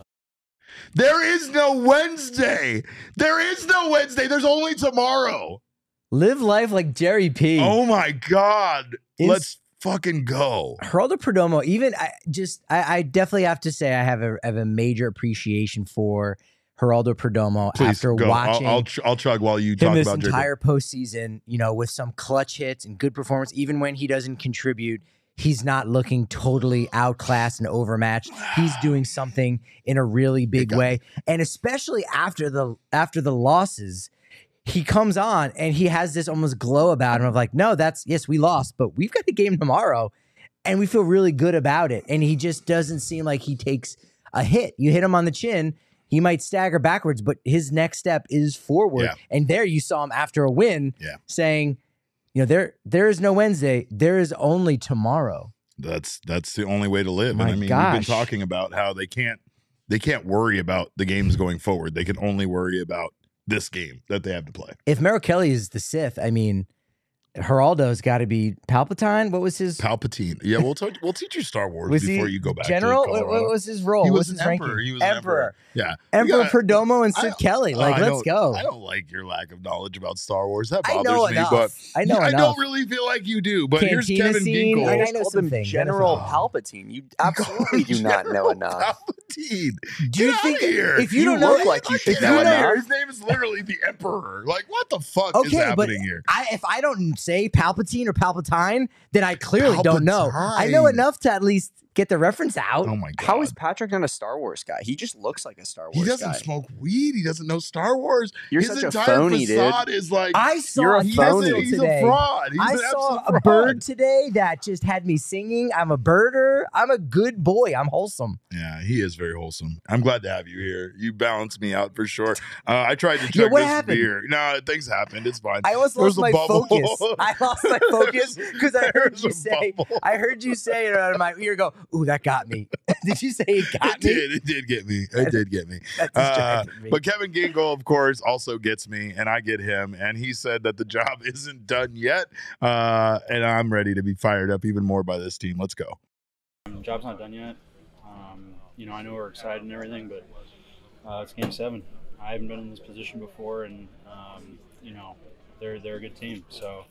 There is no Wednesday. There's only tomorrow. Live life like Jerry P. Oh my God. Let's fucking go. Geraldo Perdomo, I definitely have to say I have a major appreciation for Geraldo Perdomo. Please after go. Watching I'll chug while you talk this about this entire postseason, you know, with some clutch hits and good performance, even when he doesn't contribute. He's not looking totally outclassed and overmatched. He's doing something in a really big way. And especially after the losses, he comes on and he has this almost glow about him of like, no, yes, we lost, but we've got the game tomorrow and we feel really good about it. And he just doesn't seem like he takes a hit. You hit him on the chin, he might stagger backwards, but his next step is forward. Yeah. And there you saw him after a win saying, you know, there is no Wednesday. There is only tomorrow. That's the only way to live. My and I mean, gosh. We've been talking about how they can't worry about the games going forward. They can only worry about this game that they have to play. If Merrill Kelly is the Sith, I mean, Geraldo's got to be Palpatine. What was his? Palpatine. Yeah, we'll teach you Star Wars before you go back. General. To what was his role? He was an emperor. He was emperor. Yeah, Emperor Perdomo and Sid Kelly. Like, let's go. I don't like your lack of knowledge about Star Wars. That bothers me. I know enough. I don't really feel like you do. But Cantina here's Kevin Ginkel. I know something. General Palpatine. You absolutely do not know enough. Palpatine. Do you think if you don't know like you should know enough? His name is literally the Emperor. Like, what the fuck is happening here? If I don't say Palpatine or Palpatine, then I clearly don't know. I know enough to at least get the reference out. Oh my God. How is Patrick not a Star Wars guy? He just looks like a Star Wars guy. He doesn't smoke weed. He doesn't know Star Wars. His entire phony, facade dude. Is like, I saw you're a phony. He's a fraud. I saw a bird today that just had me singing. I'm a birder. I'm a good boy. I'm wholesome. Yeah, he is very wholesome. I'm glad to have you here. You balanced me out for sure. I tried to check beer. No, things happened. It's fine. I almost lost my focus. I lost my focus because I heard you say it out of my ear go, ooh, that got me. Did you say it got me? It did get me. But Kevin Ginkel, of course, also gets me, and I get him. And he said that the job isn't done yet. And I'm ready to be fired up even more by this team. Let's go. The job's not done yet. You know, I know we're excited and everything, but it's Game 7. I haven't been in this position before, and, you know, they're a good team. So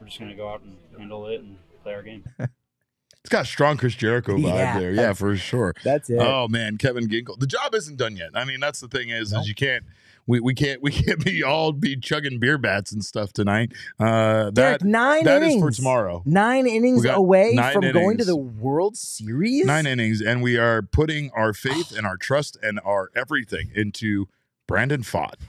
we're just going to go out and handle it and play our game. It's got a strong Chris Jericho vibe there. Yeah, for sure. That's it. Oh man, Kevin Ginkel. The job isn't done yet. I mean, that's the thing is you can't we can't be all chugging beer bats and stuff tonight. Derek, that innings is for tomorrow. 9 innings away from going to the World Series. 9 innings, and we are putting our faith and our trust and our everything into Brandon Pfaadt,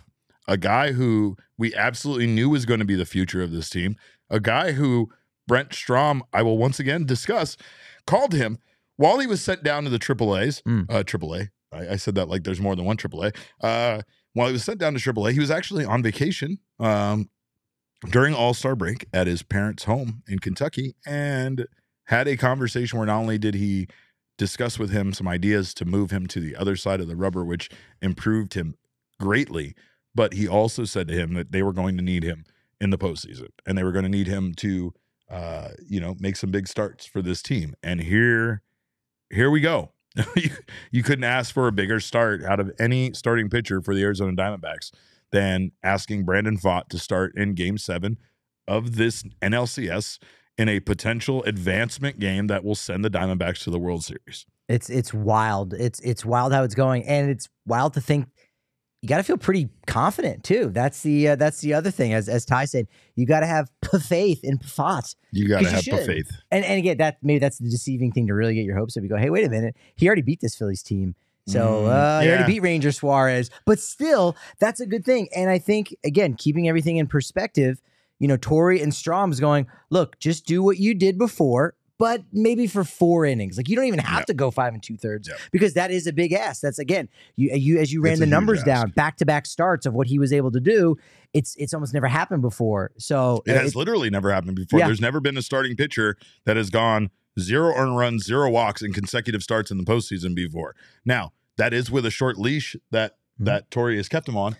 a guy who we absolutely knew was going to be the future of this team, a guy who Brent Strom, I will once again discuss, called him while he was sent down to the AAAs, AAA, I said that like there's more than one AAA. While he was sent down to AAA, he was actually on vacation during All-Star break at his parents' home in Kentucky, and had a conversation where not only did he discuss with him some ideas to move him to the other side of the rubber, which improved him greatly, but he also said to him that they were going to need him in the postseason, and they were going to need him to, you know, make some big starts for this team. And here we go. You couldn't ask for a bigger start out of any starting pitcher for the Arizona Diamondbacks than asking Brandon Pfaadt to start in Game 7 of this NLCS in a potential advancement game that will send the Diamondbacks to the World Series. It's wild. It's wild how it's going, and it's wild to think you got to feel pretty confident too. That's the other thing. As Ty said, you got to have faith in Pfaadt. You got to have faith. And again, that maybe that's the deceiving thing to really get your hopes up. You go, hey, wait a minute, he already beat this Phillies team. So he already beat Ranger Suarez, but still, that's a good thing. And I think, again, keeping everything in perspective, you know, Torey and Strom's going, look, just do what you did before, but maybe for 4 innings. Like, you don't even have to go 5 2/3 because that is a big ask. That's, again, you as you ran the numbers down, back-to-back starts of what he was able to do, it's almost never happened before. So it has literally never happened before. Yeah. There's never been a starting pitcher that has gone 0 earned runs, 0 walks in consecutive starts in the postseason before. Now, that is with a short leash that Torey has kept him on,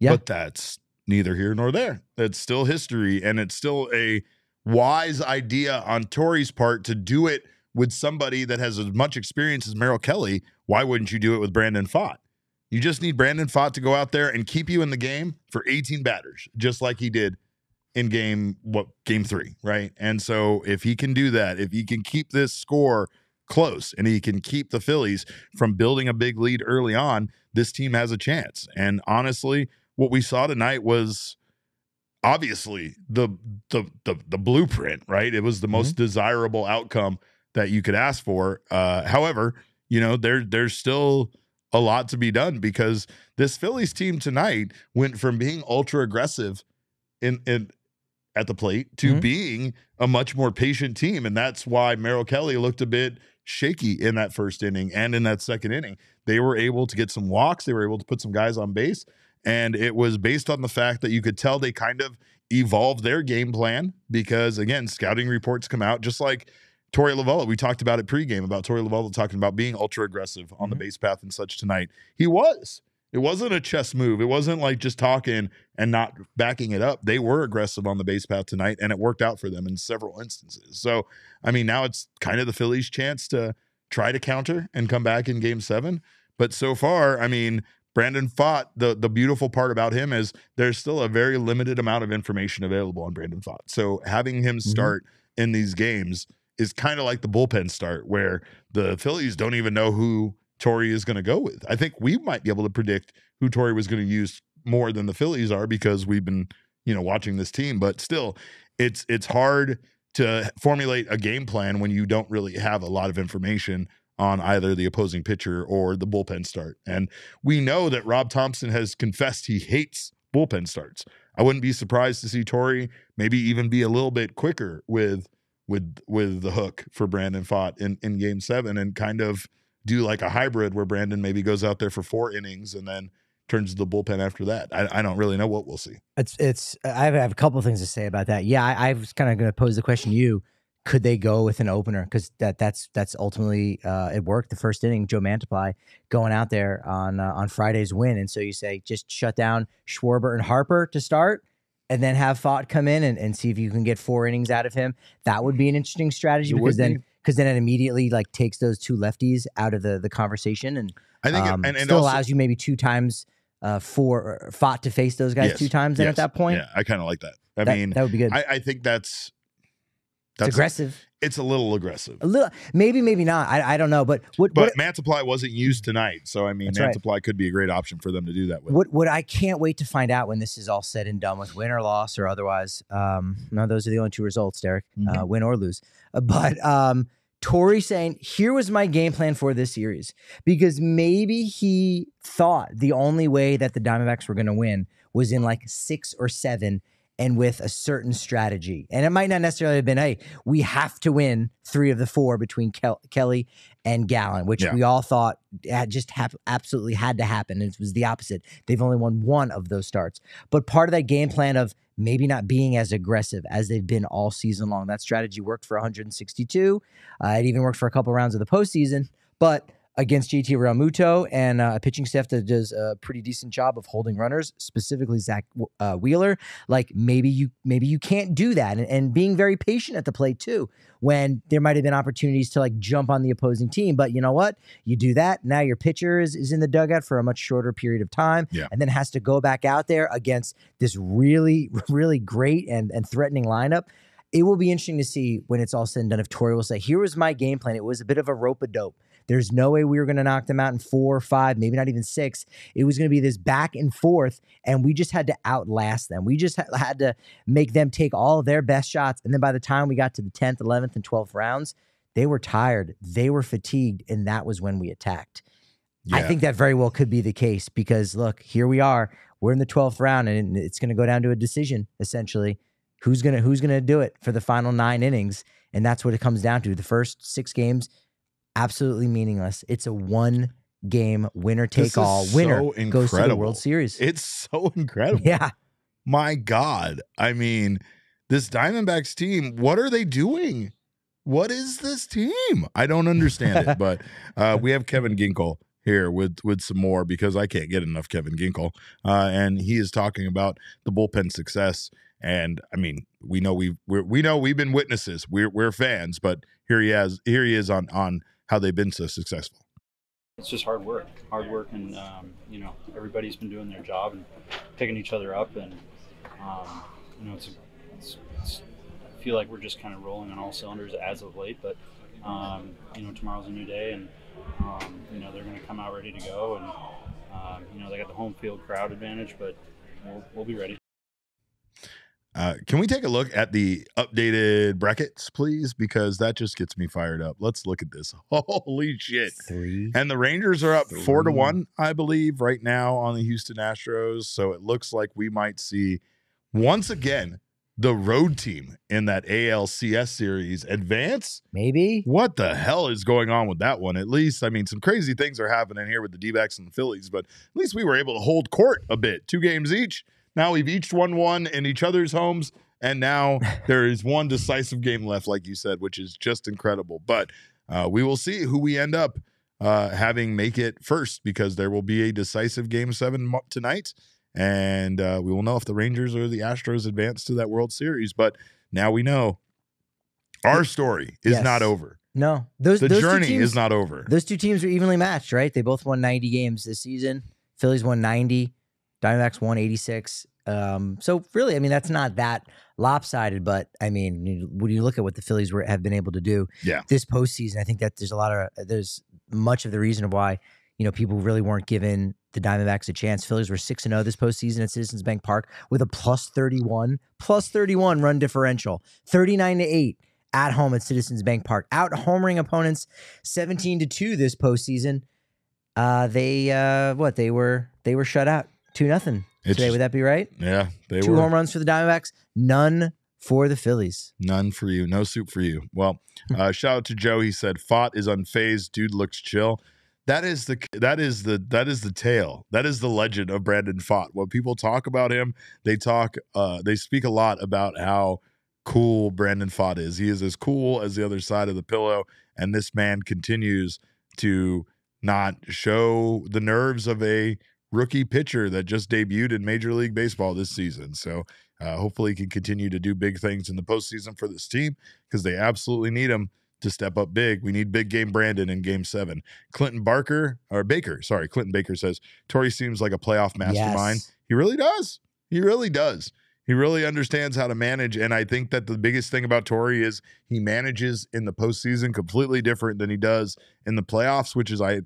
but that's neither here nor there. It's still history, and it's still a wise idea on Torey's part to do it with somebody that has as much experience as Merrill Kelly. Why wouldn't you do it with Brandon Pfaadt? You just need Brandon Pfaadt to go out there and keep you in the game for 18 batters, just like he did in game 3, right? And so if he can do that, if he can keep this score close and he can keep the Phillies from building a big lead early on, this team has a chance. And honestly, what we saw tonight was obviously the blueprint, right? It was the most desirable outcome that you could ask for. However, you know, there's still a lot to be done, because this Phillies team tonight went from being ultra aggressive at the plate to being a much more patient team. And that's why Merrill Kelly looked a bit shaky in that first inning, and in that second inning they were able to get some walks, they were able to put some guys on base, and it was based on the fact that you could tell they kind of evolved their game plan, because again, scouting reports come out, just like Torey Lovullo. We talked about it pregame about Torey Lovullo talking about being ultra aggressive on the base path and such. Tonight he was. It wasn't a chess move. It wasn't like just talking and not backing it up. They were aggressive on the base path tonight, and it worked out for them in several instances. So, I mean, now it's kind of the Phillies' chance to try to counter and come back in Game 7. But so far, I mean, Brandon Pfaadt, the beautiful part about him is there's still a very limited amount of information available on Brandon Pfaadt. So having him start in these games is kind of like the bullpen start, where the Phillies don't even know who Torey is going to go with. I think we might be able to predict who Torey was going to use more than the Phillies are, because we've been, you know, watching this team. But still, it's hard to formulate a game plan when you don't really have a lot of information on either the opposing pitcher or the bullpen start. And we know that Rob Thompson has confessed he hates bullpen starts. I wouldn't be surprised to see Torey maybe even be a little bit quicker with the hook for Brandon Pfaadt in Game 7, and kind of do like a hybrid where Brandon maybe goes out there for 4 innings and then turns to the bullpen after that. I don't really know what we'll see. I have a couple of things to say about that. Yeah, I was kind of going to pose the question to you. Could they go with an opener? Because that's ultimately it worked. The first inning, Joe Mantiply going out there on Friday's win. And so you say, just shut down Schwarber and Harper to start, and then have Pfaadt come in and see if you can get 4 innings out of him. That would be an interesting strategy, because then it immediately like takes those two lefties out of the conversation, and I think it still also allows you maybe 2 times for Pfaadt to face those guys 2 times. Then at that point, yeah, I kind of like that. I mean, that would be good. I think that's it's aggressive. It's a little aggressive. A little, maybe not. I don't know. But Mantiply wasn't used tonight, so I mean, Mantiply could be a great option for them to do that with. What I can't wait to find out when this is all said and done, with win or loss or otherwise. No, those are the only 2 results, Derek. Win or lose. But Torey saying, here was my game plan for this series, because maybe he thought the only way that the Diamondbacks were going to win was in like 6 or 7. and with a certain strategy. And it might not necessarily have been, hey, we have to win 3 of the 4 between Kelly and Gallen, which we all thought had just absolutely had to happen. And it was the opposite. They've only won 1 of those starts. But part of that game plan of maybe not being as aggressive as they've been all season long, that strategy worked for 162. It even worked for a couple rounds of the postseason. But against JT Realmuto and a pitching staff that does a pretty decent job of holding runners, specifically Zach Wheeler, like maybe you can't do that. And being very patient at the plate too, when there might have been opportunities to like jump on the opposing team. But you know what? You do that, now your pitcher is in the dugout for a much shorter period of time and then has to go back out there against this really, really great and threatening lineup. It will be interesting to see when it's all said and done if Torey will say, here was my game plan. It was a bit of a rope-a-dope. There's no way we were going to knock them out in 4 or 5, maybe not even 6. It was going to be this back and forth, and we just had to outlast them. We just had to make them take all of their best shots. And then by the time we got to the 10th, 11th, and 12th rounds, they were tired. They were fatigued, and that was when we attacked. Yeah. I think that very well could be the case because, look, here we are. We're in the 12th round, and it's going to go down to a decision, essentially. Who's gonna do it for the final 9 innings? And that's what it comes down to. The first 6 games, absolutely meaningless. It's a 1-game winner take all. Winner goes to the World Series. It's so incredible. Yeah. My God. I mean, this Diamondbacks team, what are they doing? What is this team? I don't understand it, but we have Kevin Ginkel here with some more because I can't get enough Kevin Ginkel. And he is talking about the bullpen success. And I mean, we know we've been witnesses. We're fans, but here he is on how they've been so successful. It's just hard work, and you know, everybody's been doing their job and picking each other up, and you know, it's I feel like we're just kind of rolling on all cylinders as of late. But you know, tomorrow's a new day, and you know, they're going to come out ready to go, and you know, they got the home field crowd advantage, but we'll be ready. Can we take a look at the updated brackets, please? Because that just gets me fired up. Let's look at this. Holy shit. 3. And the Rangers are up 4-1, I believe, right now on the Houston Astros. So it looks like we might see, once again, the road team in that ALCS series advance. Maybe. What the hell is going on with that one? At least, I mean, some crazy things are happening here with the D-backs and the Phillies, but at least we were able to hold court a bit. 2 games each. Now we've each won 1 in each other's homes, and now there is 1 decisive game left, like you said, which is just incredible. But we will see who we end up having make it first, because there will be a decisive Game 7 tonight, and we will know if the Rangers or the Astros advance to that World Series. But now we know our story is not over. No. The journey is not over. Those 2 teams are evenly matched, right? They both won 90 games this season. Phillies won 90. Diamondbacks 186. So really, I mean, that's not that lopsided, but I mean, when you look at what the Phillies have been able to do this postseason, I think that there's much of the reason of why, you know, people really weren't given the Diamondbacks a chance. Phillies were 6-0 this postseason at Citizens Bank Park with a plus 31 run differential, 39-8 at home at Citizens Bank Park, out homering opponents 17-2 this postseason. They were shut out 2-0 today. Would that be right? Yeah, they were. 2 home runs for the Diamondbacks, none for the Phillies. None for you. No soup for you. Well, shout out to Joe. He said, "Pfaadt is unfazed. Dude looks chill." That is the tale. That is the legend of Brandon Pfaadt. When people talk about him, they speak a lot about how cool Brandon Pfaadt is. He is as cool as the other side of the pillow, and this man continues to not show the nerves of a rookie pitcher that just debuted in Major League Baseball this season. So hopefully he can continue to do big things in the postseason for this team, because they absolutely need him to step up big. We need big game Brandon in Game 7. Clinton Baker says, Torey seems like a playoff mastermind. Yes. He really does. He really does. He really understands how to manage, and I think that the biggest thing about Torey is he manages in the postseason completely different than he does in the playoffs, which is an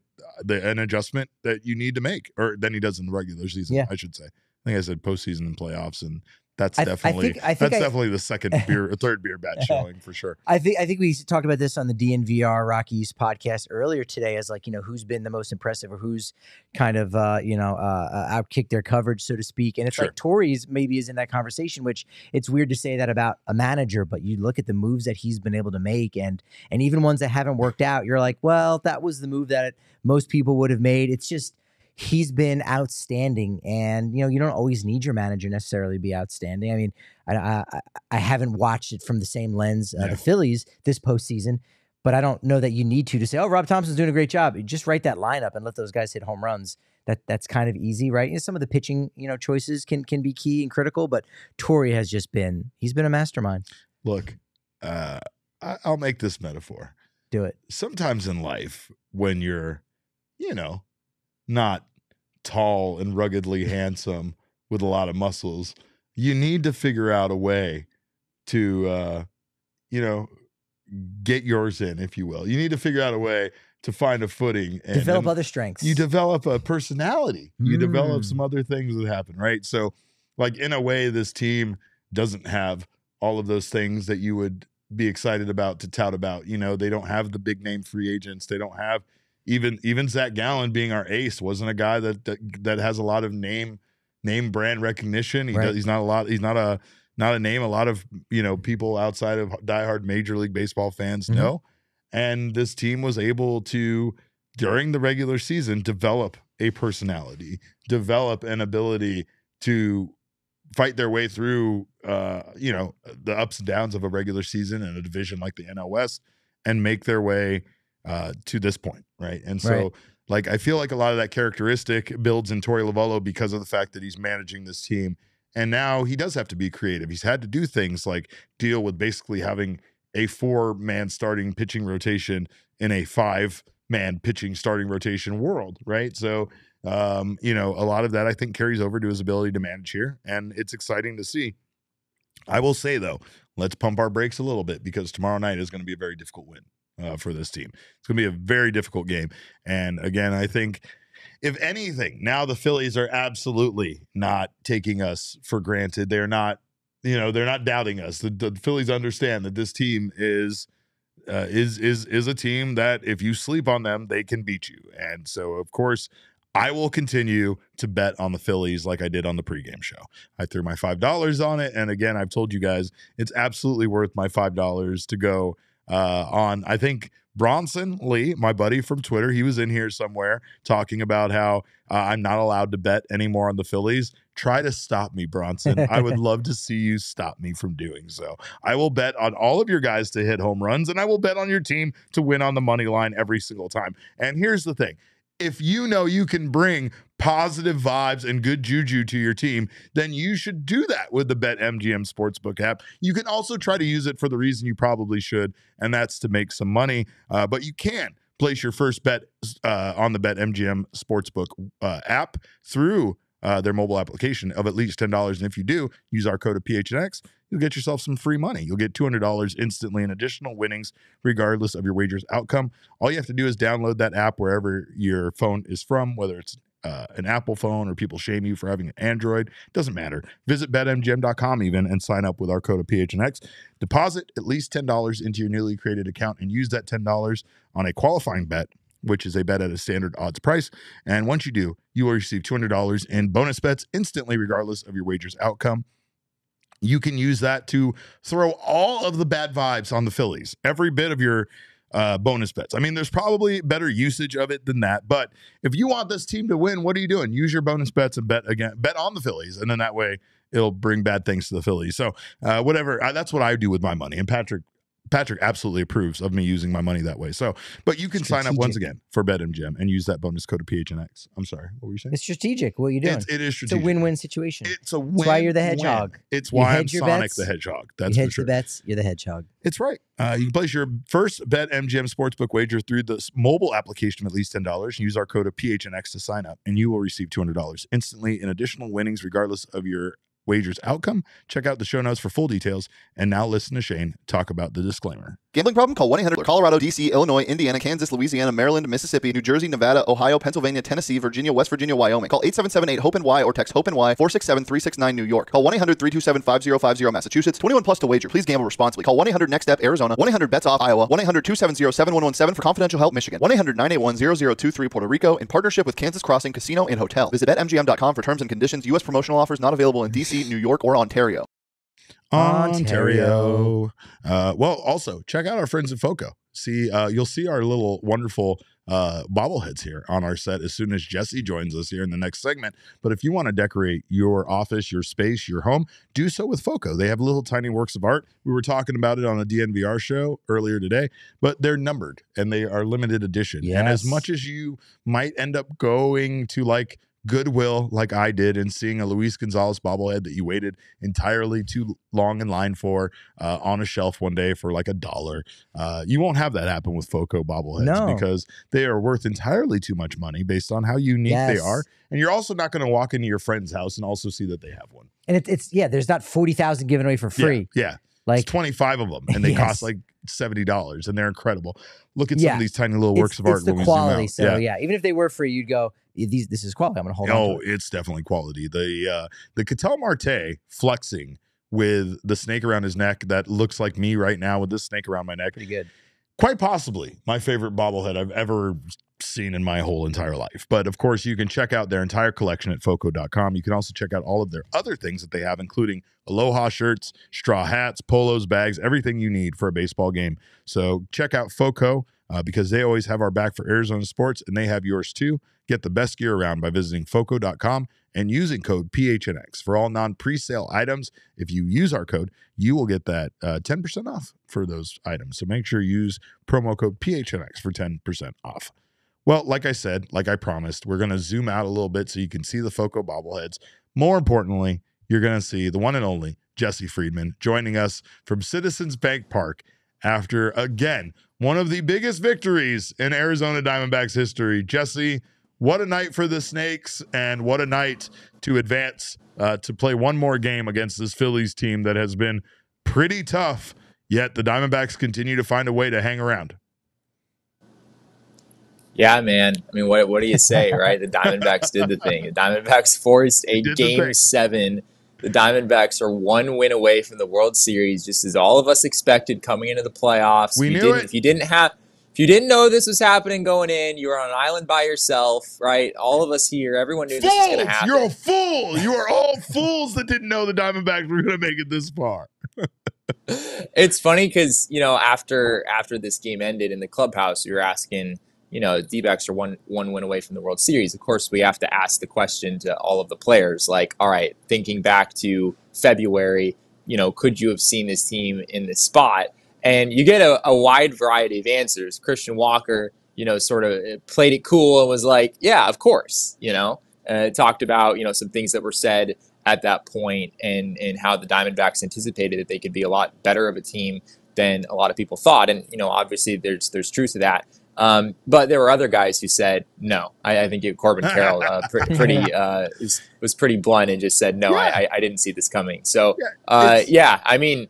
adjustment that you need to make, or than he does in the regular season, I should say. I think I said postseason and playoffs, and That's definitely I think that's definitely the third beer bet showing for sure. I think we talked about this on the DNVR Rockies podcast earlier today as like, you know, who's been the most impressive or who's kind of, outkicked their coverage, so to speak. And it's like Torrey's maybe is in that conversation, which it's weird to say that about a manager, but you look at the moves that he's been able to make and even ones that haven't worked out, you're like, well, that was the move that most people would have made. It's just, he's been outstanding, and you know you don't always need your manager necessarily to be outstanding. I mean, I haven't watched it from the same lens the Phillies this postseason, but I don't know that you need to say, oh, Rob Thompson's doing a great job. You just write that lineup and let those guys hit home runs. That's kind of easy, right? You know, some of the pitching choices can be key and critical, but Torey has just been a mastermind. Look, I'll make this metaphor. Do it. Sometimes in life, when you're, not tall and ruggedly handsome with a lot of muscles, you need to figure out a way to, get yours in, if you will. You need to figure out a way to find a footing. And develop other strengths. You develop a personality. You develop some other things that happen, right? So, like, in a way, this team doesn't have all of those things that you would be excited about to tout about. You know, they don't have the big-name free agents. They don't have... Even Zac Gallen being our ace wasn't a guy that has a lot of name brand recognition. He's not a name. A lot of people outside of diehard Major League Baseball fans know. And this team was able to, during the regular season, develop a personality, develop an ability to fight their way through the ups and downs of a regular season in a division like the NL West, and make their way to this point, right? And so, like, I feel like a lot of that characteristic builds in Torey Lovullo because of the fact that he's managing this team. And now he does have to be creative. He's had to do things like deal with basically having a 4-man starting pitching rotation in a 5-man pitching starting rotation world, right? So, a lot of that I think carries over to his ability to manage here, and it's exciting to see. I will say, though, let's pump our brakes a little bit because tomorrow night is going to be a very difficult win. For this team. It's going to be a very difficult game. And again, I think, if anything, now the Phillies are absolutely not taking us for granted. They're not, they're not doubting us. The Phillies understand that this team is a team that if you sleep on them, they can beat you. And so, of course, I will continue to bet on the Phillies like I did on the pregame show. I threw my $5 on it. And again, I've told you guys, it's absolutely worth my $5 to go on, I think, Bronson Lee, my buddy from Twitter. He was in here somewhere talking about how I'm not allowed to bet anymore on the Phillies. Try to stop me, Bronson. I would love to see you stop me from doing so. I will bet on all of your guys to hit home runs, and I will bet on your team to win on the money line every single time. And here's the thing. If you can bring positive vibes and good juju to your team, then you should do that with the BetMGM Sportsbook app. You can also try to use it for the reason you probably should, and that's to make some money. But you can place your first bet on the BetMGM Sportsbook app through their mobile application of at least $10. And if you do, use our code of PHNX, you'll get yourself some free money. You'll get $200 instantly in additional winnings, regardless of your wager's outcome. All you have to do is download that app wherever your phone is from, whether it's an Apple phone or people shame you for having an Android. Doesn't matter. Visit BetMGM.com even and sign up with our code of PHNX. Deposit at least $10 into your newly created account and use that $10 on a qualifying bet, which is a bet at a standard odds price. And once you do, you will receive $200 in bonus bets instantly, regardless of your wager's outcome. You can use that to throw all of the bad vibes on the Phillies, every bit of your bonus bets. I mean, there's probably better usage of it than that, but if you want this team to win, what are you doing? Use your bonus bets and bet on the Phillies, and then that way it'll bring bad things to the Phillies. So that's what I do with my money, and Patrick absolutely approves of me using my money that way. So, but you can sign up once again for BetMGM and use that bonus code of PHNX. I'm sorry, what were you saying? It's strategic. What are you doing? It is strategic. It's a win-win situation. It's why you're the hedgehog. It's why I'm Sonic the Hedgehog. That's for sure. You hedge the bets, you're the hedgehog. It's right. You can place your first BetMGM Sportsbook wager through the mobile application of at least $10. Use our code of PHNX to sign up, and you will receive $200 instantly in additional winnings, regardless of your wager's outcome. Check out the show notes for full details. And now listen to Shane talk about the disclaimer. Gambling problem? Call 1-800-COLORADO, D.C., Illinois, Indiana, Kansas, Louisiana, Maryland, Mississippi, New Jersey, Nevada, Ohio, Pennsylvania, Tennessee, Virginia, West Virginia, Wyoming. Call 877-8-HOPE-NY or text HOPE-NY 467-369, New York. Call 1-800-327-5050, Massachusetts. 21 plus to wager. Please gamble responsibly. Call 1-800-NEXT-STEP, Arizona. 1-800-BETS-OFF, Iowa. 1-800-270-7117 for confidential help, Michigan. 1-800-981-0023, Puerto Rico, in partnership with Kansas Crossing Casino and Hotel. Visit BetMGM.com for terms and conditions. U.S. promotional offers not available in D.C., New York, or Ontario. Well, also check out our friends at Foco. You'll see our little wonderful bobbleheads here on our set as soon as Jesse joins us here in the next segment. But if you want to decorate your office, your space, your home, do so with Foco. They have little tiny works of art. We were talking about it on the DNVR show earlier today, but they're numbered and they are limited edition. Yes. And as much as you might end up going to like Goodwill, like I did, and seeing a Luis Gonzalez bobblehead that you waited entirely too long in line for on a shelf one day for like $1. You won't have that happen with Foco bobbleheads because they are worth entirely too much money based on how unique they are. And you're also not going to walk into your friend's house and also see that they have one. And there's not 40,000 given away for free. Yeah. Like, it's 25 of them, and they cost like $70, and they're incredible. Look at some of these tiny little works of art. It's the quality, so even if they were free, you'd go, this is quality. I'm going to hold on to it. It's definitely quality. The Ketel Marte flexing with the snake around his neck that looks like me right now with this snake around my neck. Pretty good. Quite possibly my favorite bobblehead I've ever seen in my whole entire life. But of course, you can check out their entire collection at Foco.com. You can also check out all of their other things that they have, including Aloha shirts, straw hats, polos, bags, everything you need for a baseball game. So check out Foco because they always have our back for Arizona sports, and they have yours too. Get the best gear around by visiting Foco.com and using code PHNX for all non-presale items. If you use our code, you will get that 10% off for those items. So make sure you use promo code PHNX for 10% off. Well, like I said, like I promised, we're going to zoom out a little bit so you can see the Foco bobbleheads. More importantly, you're going to see the one and only Jesse Friedman joining us from Citizens Bank Park after, again, one of the biggest victories in Arizona Diamondbacks history. Jesse, what a night for the Snakes, and what a night to advance to play one more game against this Phillies team that has been pretty tough, yet the Diamondbacks continue to find a way to hang around. Yeah, man. I mean, what do you say, right? The Diamondbacks did the thing. The Diamondbacks forced a game 7. The Diamondbacks are one win away from the World Series, just as all of us expected coming into the playoffs. We knew it. If you didn't know this was happening going in, you were on an island by yourself, right? All of us here, everyone knew this was going to happen. You're a fool. You are all fools that didn't know the Diamondbacks were going to make it this far. It's funny because, you know, after this game ended in the clubhouse, we were asking, you know, D-backs are one win away from the World Series. Of course, we have to ask the question to all of the players, like, all right, thinking back to February, you know, could you have seen this team in this spot? And you get a wide variety of answers. Christian Walker, you know, sort of played it cool and was like, yeah, of course, you know, talked about, you know, some things that were said at that point and how the Diamondbacks anticipated that they could be a lot better of a team than a lot of people thought. And, you know, obviously there's truth to that. But there were other guys who said, no, I think Corbin Carroll was pretty blunt and just said, no, I didn't see this coming. So, I mean,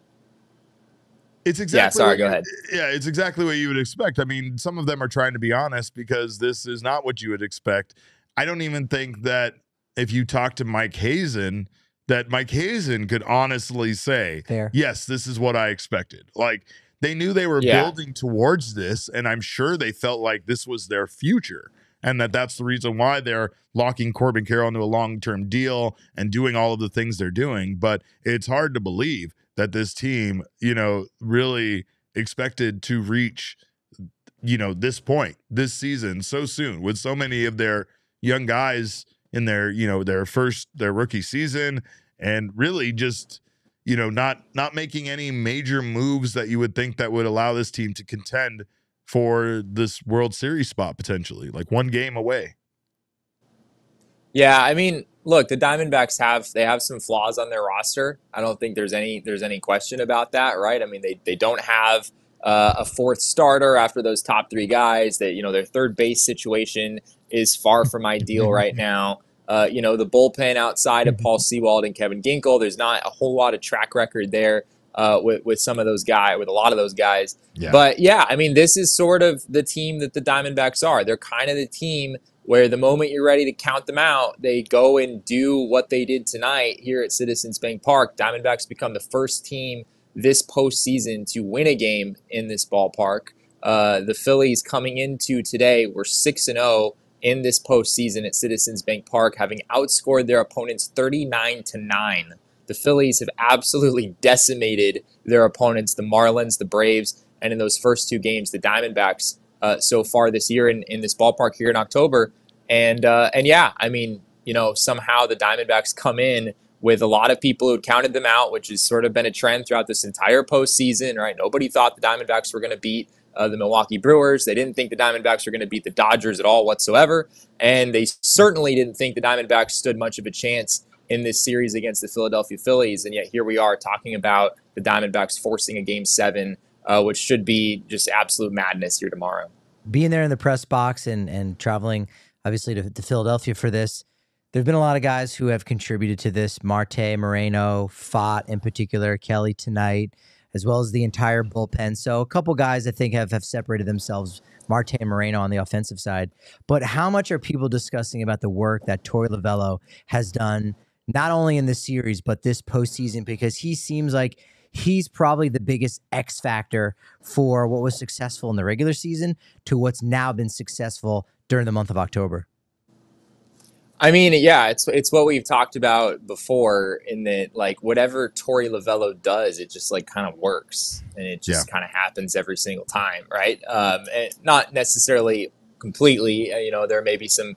it's exactly go ahead. Yeah, it's exactly what you would expect. I mean, some of them are trying to be honest because this is not what you would expect. I don't even think that if you talk to Mike Hazen, that Mike Hazen could honestly say, yes, this is what I expected. Like, they knew they were building towards this, and I'm sure they felt like this was their future and that's the reason why they're locking Corbin Carroll into a long-term deal and doing all of the things they're doing. But it's hard to believe that this team, you know, really expected to reach, you know, this point, this season so soon with so many of their young guys in their, you know, their rookie season and really just, you know, not making any major moves that you would think that would allow this team to contend for this World Series spot potentially, like one game away. Yeah, I mean, look, the Diamondbacks have some flaws on their roster. I don't think there's any question about that, right? I mean, they don't have a fourth starter after those top three guys. That, you know, their third base situation is far from ideal right now. You know, the bullpen outside of Paul Sewald and Kevin Ginkel, there's not a whole lot of track record there with some of those guys, with a lot of those guys. Yeah. But yeah, I mean, this is sort of the team that the Diamondbacks are. They're kind of the team where the moment you're ready to count them out, they go and do what they did tonight here at Citizens Bank Park. Diamondbacks become the first team this postseason to win a game in this ballpark. The Phillies coming into today were 6-0 in this postseason at Citizens Bank Park, having outscored their opponents 39-9. The Phillies have absolutely decimated their opponents, the Marlins, the Braves, and in those first two games, the Diamondbacks so far this year in this ballpark here in October. And yeah, I mean, you know, somehow the Diamondbacks come in with a lot of people who counted them out, which has sort of been a trend throughout this entire postseason, right? Nobody thought the Diamondbacks were going to beat the Milwaukee Brewers. They didn't think the Diamondbacks were going to beat the Dodgers at all whatsoever. And they certainly didn't think the Diamondbacks stood much of a chance in this series against the Philadelphia Phillies. And yet here we are talking about the Diamondbacks forcing a Game 7, which should be just absolute madness here tomorrow. Being there in the press box and traveling, obviously, to Philadelphia for this, there's been a lot of guys who have contributed to this. Marte, Moreno, Pfaadt in particular, Kelly tonight, as well as the entire bullpen. So a couple guys I think have separated themselves, Marte and Moreno on the offensive side. But how much are people discussing about the work that Torey Lovullo has done, not only in this series, but this postseason, because he seems like he's probably the biggest X factor for what was successful in the regular season to what's now been successful during the month of October? I mean, yeah, it's what we've talked about before, in that, like, whatever Torey Lovullo does, it just, like, kind of works, and it just kind of happens every single time, right? And not necessarily completely, you know, there may be some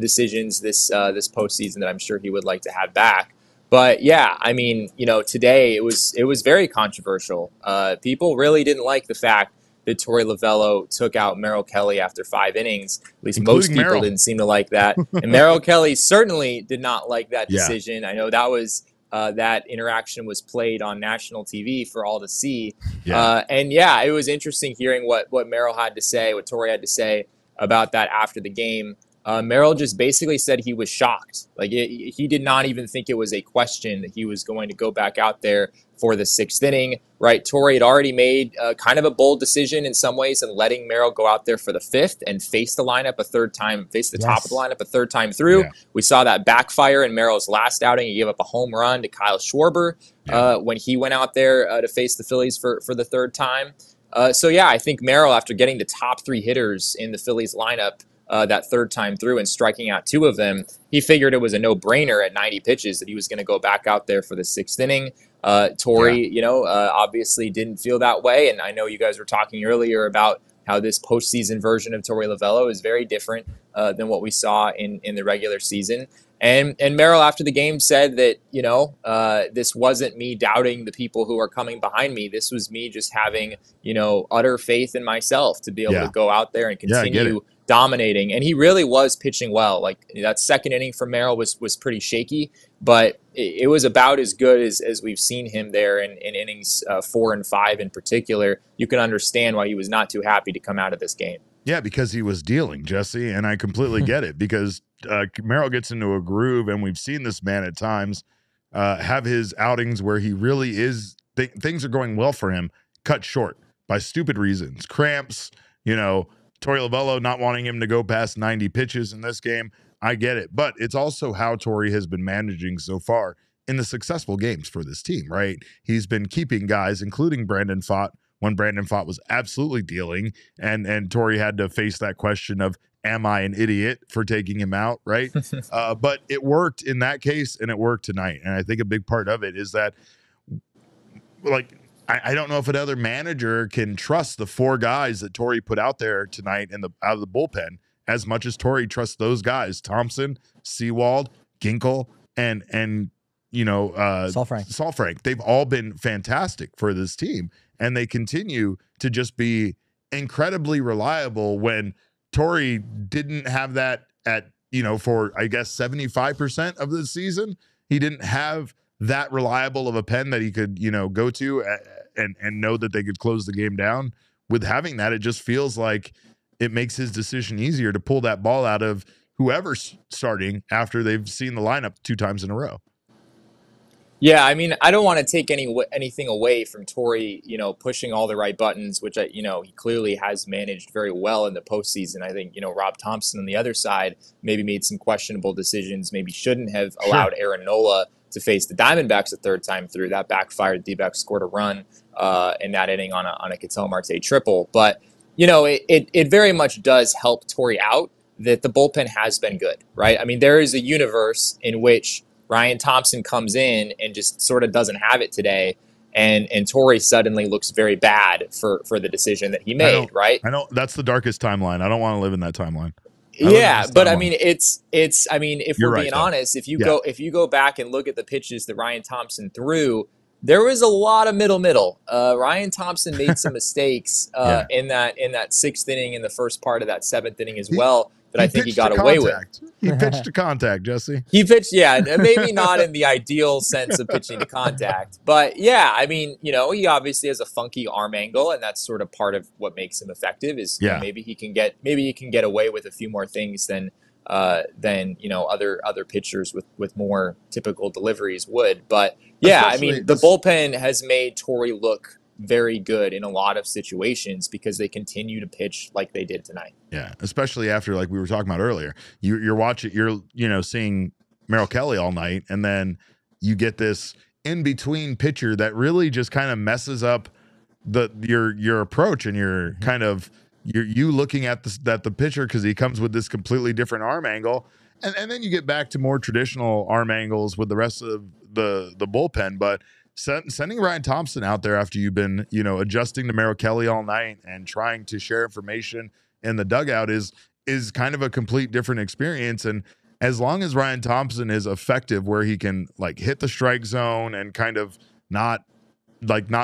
decisions this postseason that I'm sure he would like to have back. But yeah, I mean, you know, today it was very controversial. People really didn't like the fact that Torey Lovullo took out Merrill Kelly after 5 innings. At least most people didn't seem to like that. And Merrill Kelly certainly did not like that decision. I know that was that interaction was played on national TV for all to see. Yeah. And yeah, it was interesting hearing what Merrill had to say, what Torey had to say about that after the game. Merrill just basically said he was shocked. Like, he did not even think it was a question that he was going to go back out there for the 6th inning, right? Torey had already made kind of a bold decision in some ways in letting Merrill go out there for the 5th and face the lineup a third time, face the top of the lineup a third time through. Yeah. We saw that backfire in Merrill's last outing. He gave up a home run to Kyle Schwarber when he went out there to face the Phillies for the third time. So yeah, I think Merrill, after getting the top 3 hitters in the Phillies lineup, that third time through and striking out 2 of them, he figured it was a no-brainer at 90 pitches that he was going to go back out there for the 6th inning. Torey, you know, obviously didn't feel that way. And I know you guys were talking earlier about how this postseason version of Torey Lovullo is very different than what we saw in the regular season. And Merrill, after the game, said that, you know, this wasn't me doubting the people who are coming behind me. This was me just having, you know, utter faith in myself to be able to go out there and continue dominating. And he really was pitching well. Like, that 2nd inning for Merrill was pretty shaky, but it was about as good as we've seen him there in innings 4 and 5 in particular. You can understand why he was not too happy to come out of this game. Yeah, because he was dealing, Jesse, and I completely get it, because Merrill gets into a groove, and we've seen this man at times have his outings where he really is, things are going well for him, cut short by stupid reasons, cramps, you know, Torey Lovullo not wanting him to go past 90 pitches in this game. I get it, but it's also how Torey has been managing so far in the successful games for this team, right? He's been keeping guys, including Brandon Pfaadt, when Brandon Pfaadt was absolutely dealing, and Torey had to face that question of, am I an idiot for taking him out, right? But it worked in that case, and it worked tonight. And I think a big part of it is that, like, I don't know if another manager can trust the 4 guys that Torey put out there tonight out of the bullpen as much as Torey trusts those guys: Thompson, Sewald, Ginkel, and you know, Saalfrank. They've all been fantastic for this team, and they continue to just be incredibly reliable when Torey didn't have that at, you know, for I guess 75% of the season. He didn't have that reliable of a pen that he could, you know, go to and know that they could close the game down. With having that, it just feels like it makes his decision easier to pull that ball out of whoever's starting after they've seen the lineup two times in a row. Yeah, I mean, I don't want to take anything away from Torey, you know, pushing all the right buttons, which, you know, he clearly has managed very well in the postseason. I think, you know, Rob Thompson on the other side maybe made some questionable decisions, maybe shouldn't have allowed Aaron Nola to face the Diamondbacks a third time through. That backfired. The D-backs scored a run in that inning on a Ketel Marte triple. But, you know, it very much does help Torey out that the bullpen has been good, right? I mean, there is a universe in which Ryan Thompson comes in and just sort of doesn't have it today, and Torey suddenly looks very bad for the decision that he made, right? I know that's the darkest timeline. I don't want to live in that timeline. Yeah, but I mean, if we're being honest, if you go back and look at the pitches that Ryan Thompson threw, there was a lot of middle. Ryan Thompson made some mistakes in that sixth inning and the first part of that seventh inning as well. But I think he got away with it. He pitched to contact, Jesse. He pitched, yeah, maybe not in the ideal sense of pitching to contact. But, yeah, I mean, you know, he obviously has a funky arm angle, and that's sort of part of what makes him effective is you know, maybe he can get away with a few more things than you know, other pitchers with more typical deliveries would. But, yeah, especially I mean, the bullpen has made Torey look very good in a lot of situations because they continue to pitch like they did tonight. Yeah, especially after, like we were talking about earlier, you're watching, you know, seeing Merrill Kelly all night, and then you get this in between pitcher that really just kind of messes up your approach and your kind of you looking at the pitcher because he comes with this completely different arm angle, and then you get back to more traditional arm angles with the rest of the bullpen, but. Sending Ryan Thompson out there after you've been, you know, adjusting to Merrill Kelly all night and trying to share information in the dugout is kind of a complete different experience. And as long as Ryan Thompson is effective where he can like hit the strike zone and kind of not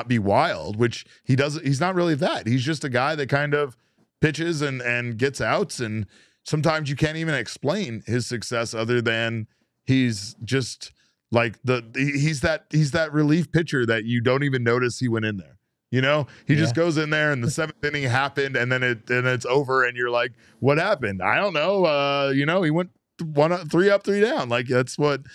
be wild, which he doesn't, he's not really that. He's just a guy that kind of pitches and gets outs. And sometimes you can't even explain his success other than he's just like he's that relief pitcher that you don't even notice he went in there. You know, he just goes in there and the seventh inning happened and then it's over and you're like, what happened? I don't know. You know, he went 1-3 up, 3 down. Like that's what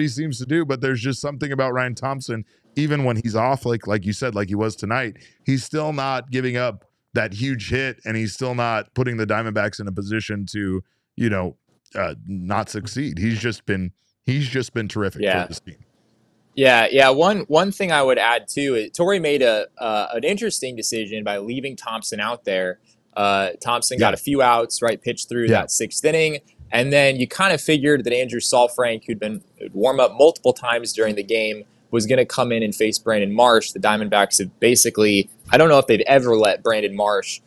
he seems to do. But there's just something about Ryan Thompson, even when he's off, like you said, like he was tonight, he's still not giving up that huge hit and he's still not putting the Diamondbacks in a position to, you know, not succeed. He's just been terrific for this team. Yeah. One thing I would add too is Torey made an interesting decision by leaving Thompson out there. Thompson got a few outs, right? Pitched through that sixth inning, and then you kind of figured that Andrew Saalfrank, who'd warm up multiple times during the game, was going to come in and face Brandon Marsh. The Diamondbacks have basically, I don't know if they've ever let Brandon Marsh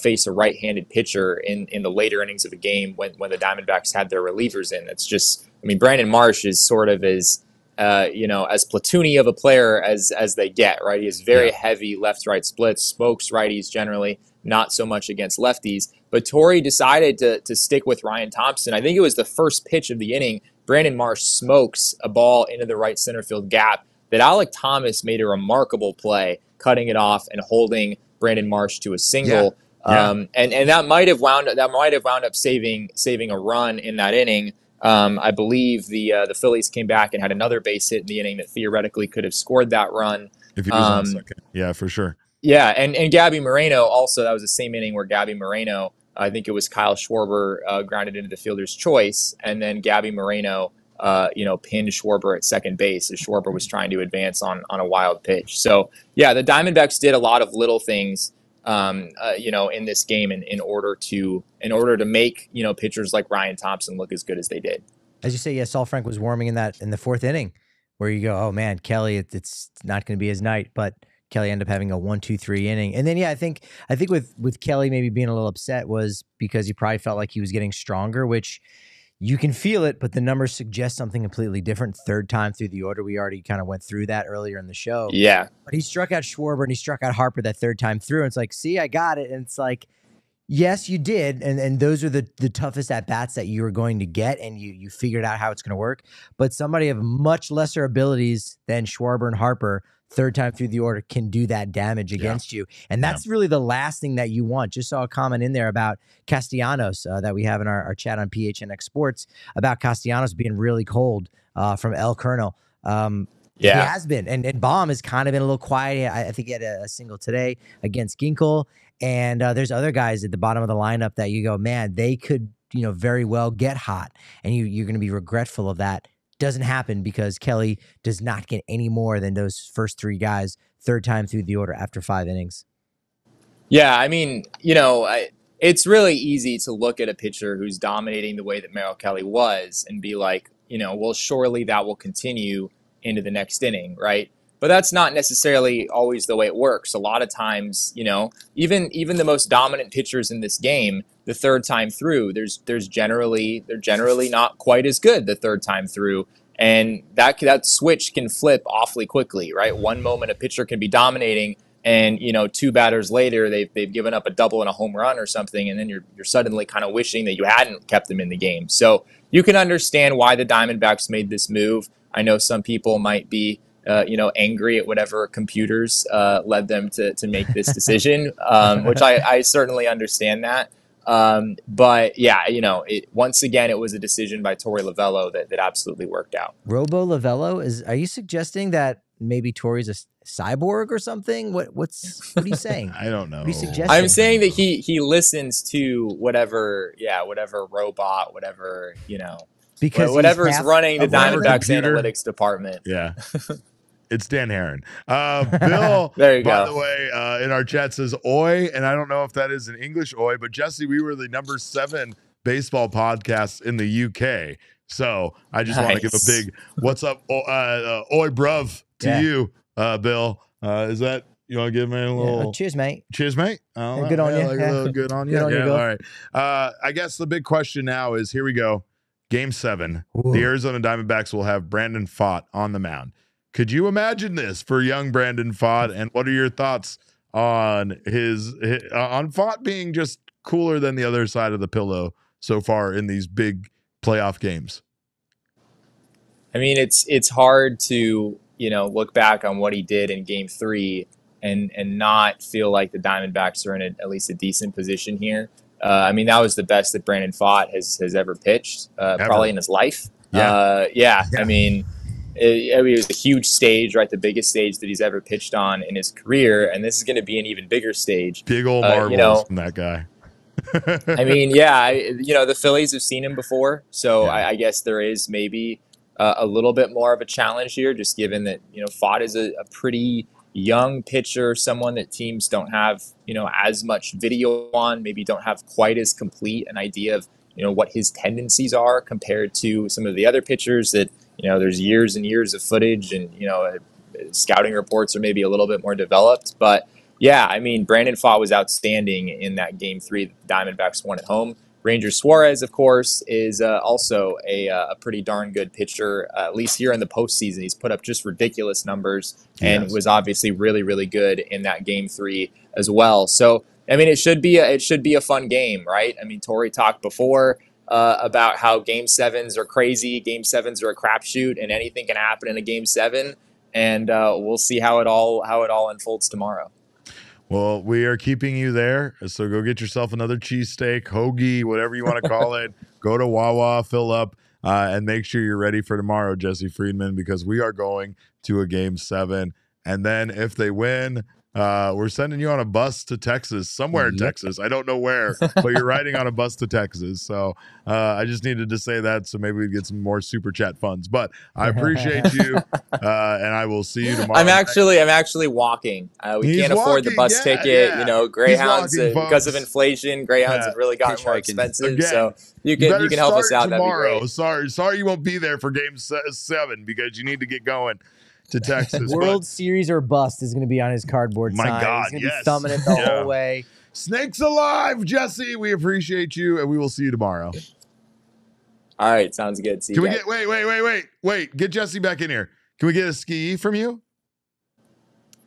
face a right-handed pitcher in the later innings of a game when the Diamondbacks had their relievers in. That's just. I mean, Brandon Marsh is sort of as platoony of a player as they get, right? He has very heavy left-right splits, smokes righties generally, not so much against lefties. But Torey decided to stick with Ryan Thompson. I think it was the first pitch of the inning. Brandon Marsh smokes a ball into the right center field gap that Alek Thomas made a remarkable play, cutting it off and holding Brandon Marsh to a single. Yeah. And that might have wound up saving a run in that inning. I believe the Phillies came back and had another base hit in the inning that theoretically could have scored that run. If he was on second. Yeah, for sure. Yeah, and Gabby Moreno also, that was the same inning where Gabby Moreno, I think it was Kyle Schwarber, grounded into the fielder's choice, and then Gabby Moreno, you know, pinned Schwarber at second base as Schwarber was trying to advance on a wild pitch. So, yeah, the Diamondbacks did a lot of little things you know, in this game in order to make, you know, pitchers like Ryan Thompson look as good as they did. As you say, yeah, Saalfrank was warming in the fourth inning where you go, oh man, Kelly, it's not going to be his night, but Kelly ended up having a 1-2-3 inning. And then, yeah, I think with Kelly maybe being a little upset was because he probably felt like he was getting stronger, which you can feel it, but the numbers suggest something completely different. Third time through the order, we already kind of went through that earlier in the show. Yeah. But he struck out Schwarber and he struck out Harper that third time through. And it's like, see, I got it. And it's like, yes, you did. And those are the toughest at-bats that you were going to get, and you figured out how it's going to work. But somebody of much lesser abilities than Schwarber and Harper third time through the order can do that damage against you. And that's really the last thing that you want. Just saw a comment in there about Castellanos that we have in our chat on PHNX Sports about Castellanos being really cold from El Colonel. He has been. And Baum has kind of been a little quiet. I think he had a single today against Ginkel. And there's other guys at the bottom of the lineup that you go, man, they could, you know, very well get hot. And you're going to be regretful of that. Doesn't happen because Kelly does not get any more than those first three guys third time through the order after five innings. Yeah, I mean, you know, it's really easy to look at a pitcher who's dominating the way that Merrill Kelly was and be like, you know, well, surely that will continue into the next inning, right? But that's not necessarily always the way it works. A lot of times, you know, even the most dominant pitchers in this game, the third time through, they're generally not quite as good the third time through. And that switch can flip awfully quickly, right? One moment a pitcher can be dominating and, you know, two batters later they've given up a double and a home run or something, and then you're suddenly kind of wishing that you hadn't kept them in the game. So you can understand why the Diamondbacks made this move. I know some people might be angry at whatever computers led them to make this decision, which I certainly understand that. But yeah, you know, once again, it was a decision by Torey Lovullo that absolutely worked out. Robo Lovullo, are you suggesting that maybe Torey's a cyborg or something? What are you saying? I don't know. I'm saying that he listens to whatever robot, whatever, you know, because whatever is running the Diamondbacks analytics department. Yeah. It's Dan Herron. Bill, there you go. By the way, in our chat says oi, and I don't know if that is an English oi, but Jesse, we were the number 7 baseball podcast in the UK. So I just want to give a big what's up, oi bruv to you, Bill. Is that, you want to give me a little... Yeah. Cheers, mate. Cheers, mate. Oh, good on you. Like a little good on you. Good on you, Bill. All right. I guess the big question now is, here we go. Game 7, ooh, the Arizona Diamondbacks will have Brandon Pfaadt on the mound. Could you imagine this for young Brandon Pfaadt? And what are your thoughts on on Pfaadt being just cooler than the other side of the pillow so far in these big playoff games? I mean, it's hard to, you know, look back on what he did in Game 3 and not feel like the Diamondbacks are in at least a decent position here. I mean, that was the best that Brandon Pfaadt has ever pitched, probably in his life. Yeah, I mean. It was a huge stage, right? The biggest stage that he's ever pitched on in his career, and this is going to be an even bigger stage. Big old marbles from that guy. I mean, the Phillies have seen him before, so I guess there is maybe a little bit more of a challenge here, just given that, you know, Pfaadt is a pretty young pitcher, someone that teams don't have, you know, as much video on, maybe don't have quite as complete an idea of, you know, what his tendencies are compared to some of the other pitchers that, you know, there's years and years of footage and, you know, scouting reports are maybe a little bit more developed. But, yeah, I mean, Brandon Pfaadt was outstanding in that Game 3 that the Diamondbacks won at home. Ranger Suarez, of course, is also a pretty darn good pitcher, at least here in the postseason. He's put up just ridiculous numbers and was obviously really, really good in that Game 3 as well. So, I mean, it should be a fun game, right? I mean, Torey talked before about how Game 7s are crazy. Game 7s are a crapshoot, and anything can happen in a Game 7. And we'll see how it all unfolds tomorrow. Well, we are keeping you there, so go get yourself another cheesesteak, hoagie, whatever you want to call it. Go to Wawa, fill up, and make sure you're ready for tomorrow, Jesse Friedman, because we are going to a Game 7. And then if they win, we're sending you on a bus to Texas, somewhere in Texas. I don't know where, but you're riding on a bus to Texas. So I just needed to say that so maybe we'd get some more super chat funds. But I appreciate you, and I will see you tomorrow. I'm actually walking. We can't afford the bus ticket. Yeah. You know, Greyhounds, because of inflation, Greyhounds have really gotten more expensive. Again, so you can help us out tomorrow. Sorry, you won't be there for Game 7 because you need to get going to Texas. World Series or bust is going to be on his cardboard sign. My God, he's going to be thumbing it the whole way. Snakes alive, Jesse. We appreciate you, and we will see you tomorrow. All right, sounds good. See you. Can we get wait? Get Jesse back in here. Can we get a ski from you?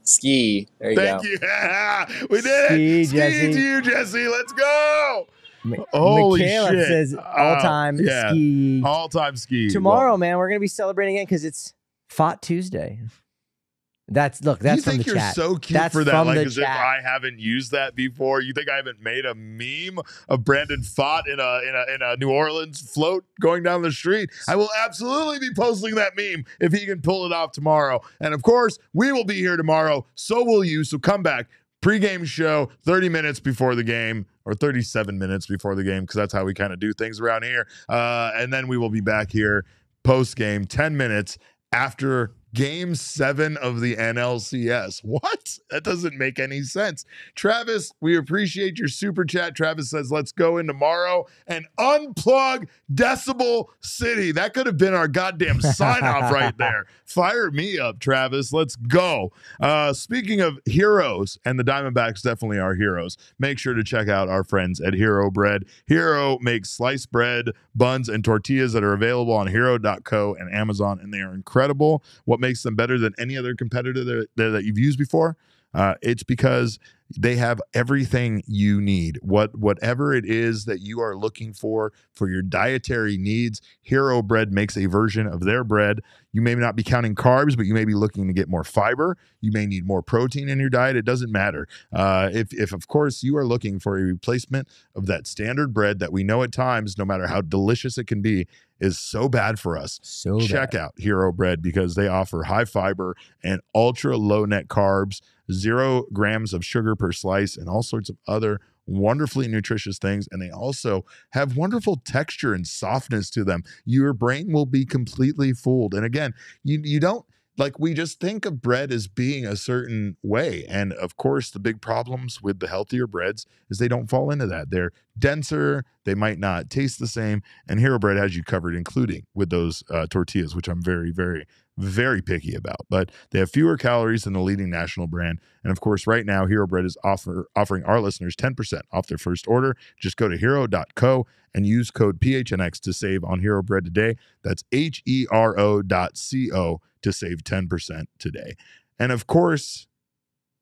Ski. There you go. Thank you. Yeah, we did it. Ski to you, Jesse. Let's go. Holy shit! Says all-time ski. All-time ski. Tomorrow, man, we're going to be celebrating it because it's Pfaadt Tuesday. That's from the chat. You think you're so cute for that? Like, as if I haven't used that before. You think I haven't made a meme of Brandon Pfaadt in a New Orleans float going down the street? I will absolutely be posting that meme if he can pull it off tomorrow. And of course, we will be here tomorrow. So will you. So come back. Pre-game show, 30 minutes before the game, or 37 minutes before the game, because that's how we kind of do things around here. And then we will be back here post-game, 10 minutes after Game 7 of the NLCS. What? That doesn't make any sense. Travis, we appreciate your super chat. Travis says, let's go in tomorrow and unplug Decibel City. That could have been our goddamn sign-off right there. Fire me up, Travis. Let's go. Speaking of heroes, and the Diamondbacks definitely are heroes, make sure to check out our friends at Hero Bread. Hero makes sliced bread, buns, and tortillas that are available on Hero.co and Amazon, and they are incredible. What makes them better than any other competitor that you've used before? It's because they have everything you need. Whatever it is that you are looking for your dietary needs, Hero Bread makes a version of their bread. You may not be counting carbs, but you may be looking to get more fiber. You may need more protein in your diet. It doesn't matter. If of course you are looking for a replacement of that standard bread that we know at times, no matter how delicious it can be, is so bad for us. So check out Hero Bread, because they offer high fiber and ultra low net carbs, 0 grams of sugar per slice, and all sorts of other wonderfully nutritious things. And they also have wonderful texture and softness to them. Your brain will be completely fooled. And again, you don't, like, we just think of bread as being a certain way. And of course, the big problems with the healthier breads is they don't fall into that. They're denser, they might not taste the same, and Hero Bread has you covered, including with those tortillas, which I'm very, very, very picky about. But they have fewer calories than the leading national brand. And of course, right now, Hero Bread is offering our listeners 10% off their first order. Just go to hero.co and use code PHNX to save on Hero Bread today. That's hero.co to save 10% today. And of course,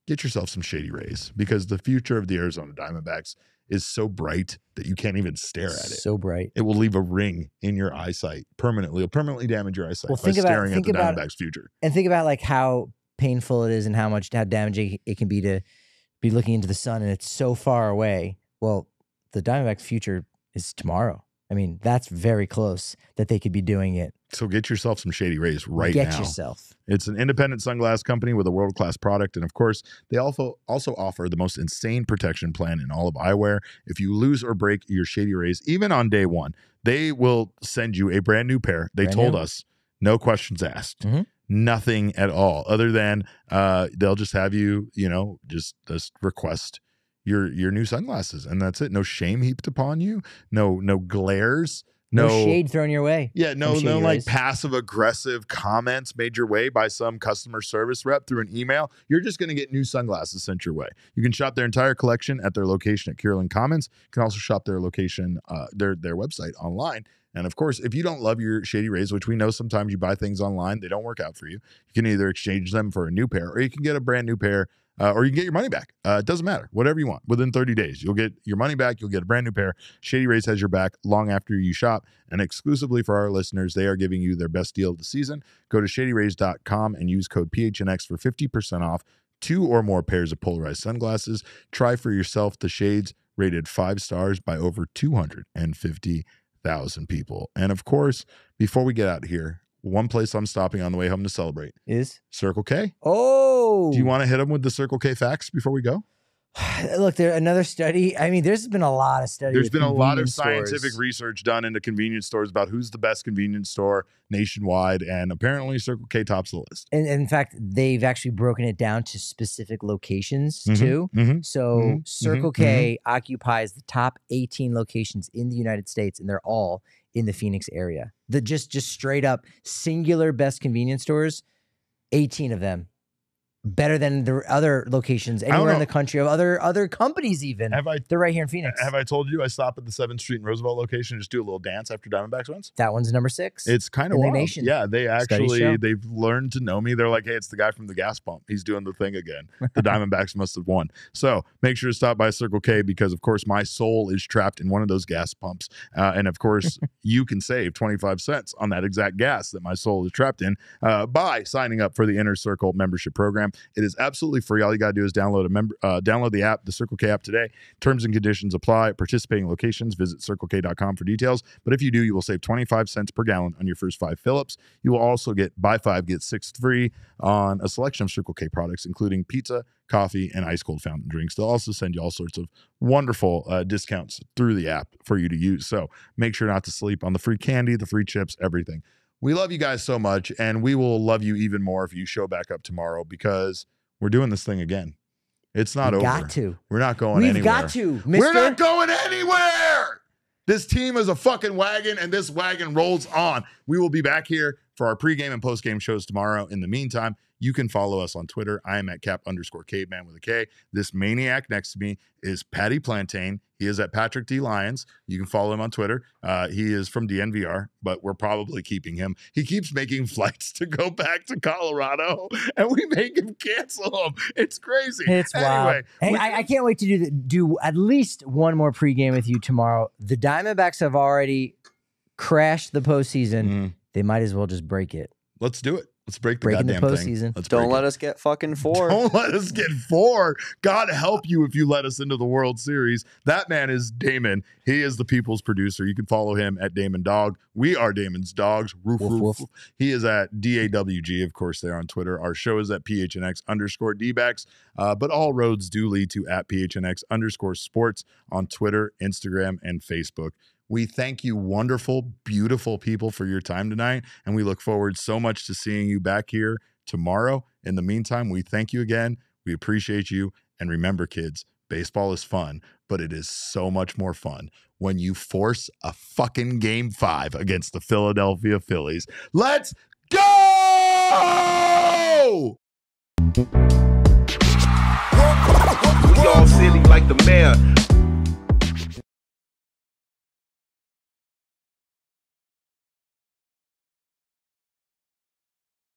get yourself some Shady Rays, because the future of the Arizona Diamondbacks is so bright that you can't even stare at it. So bright. It will leave a ring in your eyesight permanently. It'll permanently damage your eyesight by staring at the Diamondbacks' future. And think about, like, how painful it is and how damaging it can be to be looking into the sun, and it's so far away. Well, the Diamondbacks' future is tomorrow. I mean, that's very close that they could be doing it. So get yourself some Shady Rays right now. Get yourself. It's an independent sunglass company with a world-class product. And of course, they also offer the most insane protection plan in all of eyewear. If you lose or break your Shady Rays, even on day one, they will send you a brand new pair. They told us, no questions asked. Mm-hmm. Nothing at all. Other than they'll just have you, just request your new sunglasses, and that's it. No shame heaped upon you. No glares. No shade thrown your way. Yeah, no like passive-aggressive comments made your way by some customer service rep through an email. You're just going to get new sunglasses sent your way. You can shop their entire collection at their location at Kierland Commons. You can also shop their location, their website online. And of course, if you don't love your Shady Rays, which we know sometimes you buy things online, they don't work out for you, you can either exchange them for a new pair, or you can get a brand new pair, or you can get your money back. It doesn't matter. Whatever you want. Within 30 days, you'll get your money back. You'll get a brand new pair. Shady Rays has your back long after you shop. And exclusively for our listeners, they are giving you their best deal of the season. Go to shadyrays.com and use code PHNX for 50% off 2 or more pairs of polarized sunglasses. Try for yourself the shades rated 5 stars by over 250,000 people. And of course, before we get out of here, one place I'm stopping on the way home to celebrate is Circle K. Oh. Do you want to hit them with the Circle K facts before we go? Look, another study. I mean, there's been a lot of studies. There's been a lot of scientific research done into convenience stores about who's the best convenience store nationwide, and apparently Circle K tops the list. And in fact, they've actually broken it down to specific locations too. Mm-hmm, so Circle K occupies the top 18 locations in the United States, and they're all in the Phoenix area. The just straight up singular best convenience stores, 18 of them better than the other locations anywhere in the country, of other companies even. They're right here in Phoenix. Have I told you I stop at the 7th Street and Roosevelt location and just do a little dance after Diamondbacks wins? That one's number 6. It's kind of wild. Yeah, they actually, they've learned to know me. They're like, hey, it's the guy from the gas pump. He's doing the thing again. The Diamondbacks must have won. So make sure to stop by Circle K because, of course, my soul is trapped in one of those gas pumps. And, of course, you can save 25 cents on that exact gas that my soul is trapped in by signing up for the Inner Circle membership program. It is absolutely free. All you got to do is download the app, the Circle K app today. Terms and conditions apply. At participating locations, visit CircleK.com for details. But if you do, you will save 25 cents per gallon on your first 5 fill-ups. You will also get buy 5, get 6 free on a selection of Circle K products, including pizza, coffee, and ice-cold fountain drinks. They'll also send you all sorts of wonderful discounts through the app for you to use. So make sure not to sleep on the free candy, the free chips, everything. We love you guys so much, and we will love you even more if you show back up tomorrow because we're doing this thing again. It's not over. Got to. We're not going anywhere. We've got to, mister. We're not going anywhere. This team is a fucking wagon, and this wagon rolls on. We will be back here for our pregame and postgame shows tomorrow. In the meantime, you can follow us on Twitter. I am at cap_caveman with a K. This maniac next to me is Patty Plantain. He is at Patrick D. Lyons. You can follow him on Twitter. He is from DNVR, but we're probably keeping him. He keeps making flights to go back to Colorado, and we make him cancel them. It's crazy. It's wild. Hey, I can't wait to do at least one more pregame with you tomorrow. The Diamondbacks have already crashed the postseason. They might as well just break it. Let's do it. Let's break the goddamn thing. Don't let us get fucking 4. Don't let us get 4. God help you if you let us into the World Series. That man is Damon. He is the people's producer. You can follow him at Damon Dog. We are Damon's Dogs. Roof, woof, roof. Woof. He is at DAWG, of course, there on Twitter. Our show is at PHNX_DBacks. But all roads do lead to at PHNX_sports on Twitter, Instagram, and Facebook. We thank you, wonderful, beautiful people, for your time tonight, and we look forward so much to seeing you back here tomorrow. In the meantime, we thank you again. We appreciate you, and remember, kids, baseball is fun, but it is so much more fun when you force a fucking Game 5 against the Philadelphia Phillies. Let's go! We all silly like the mayor.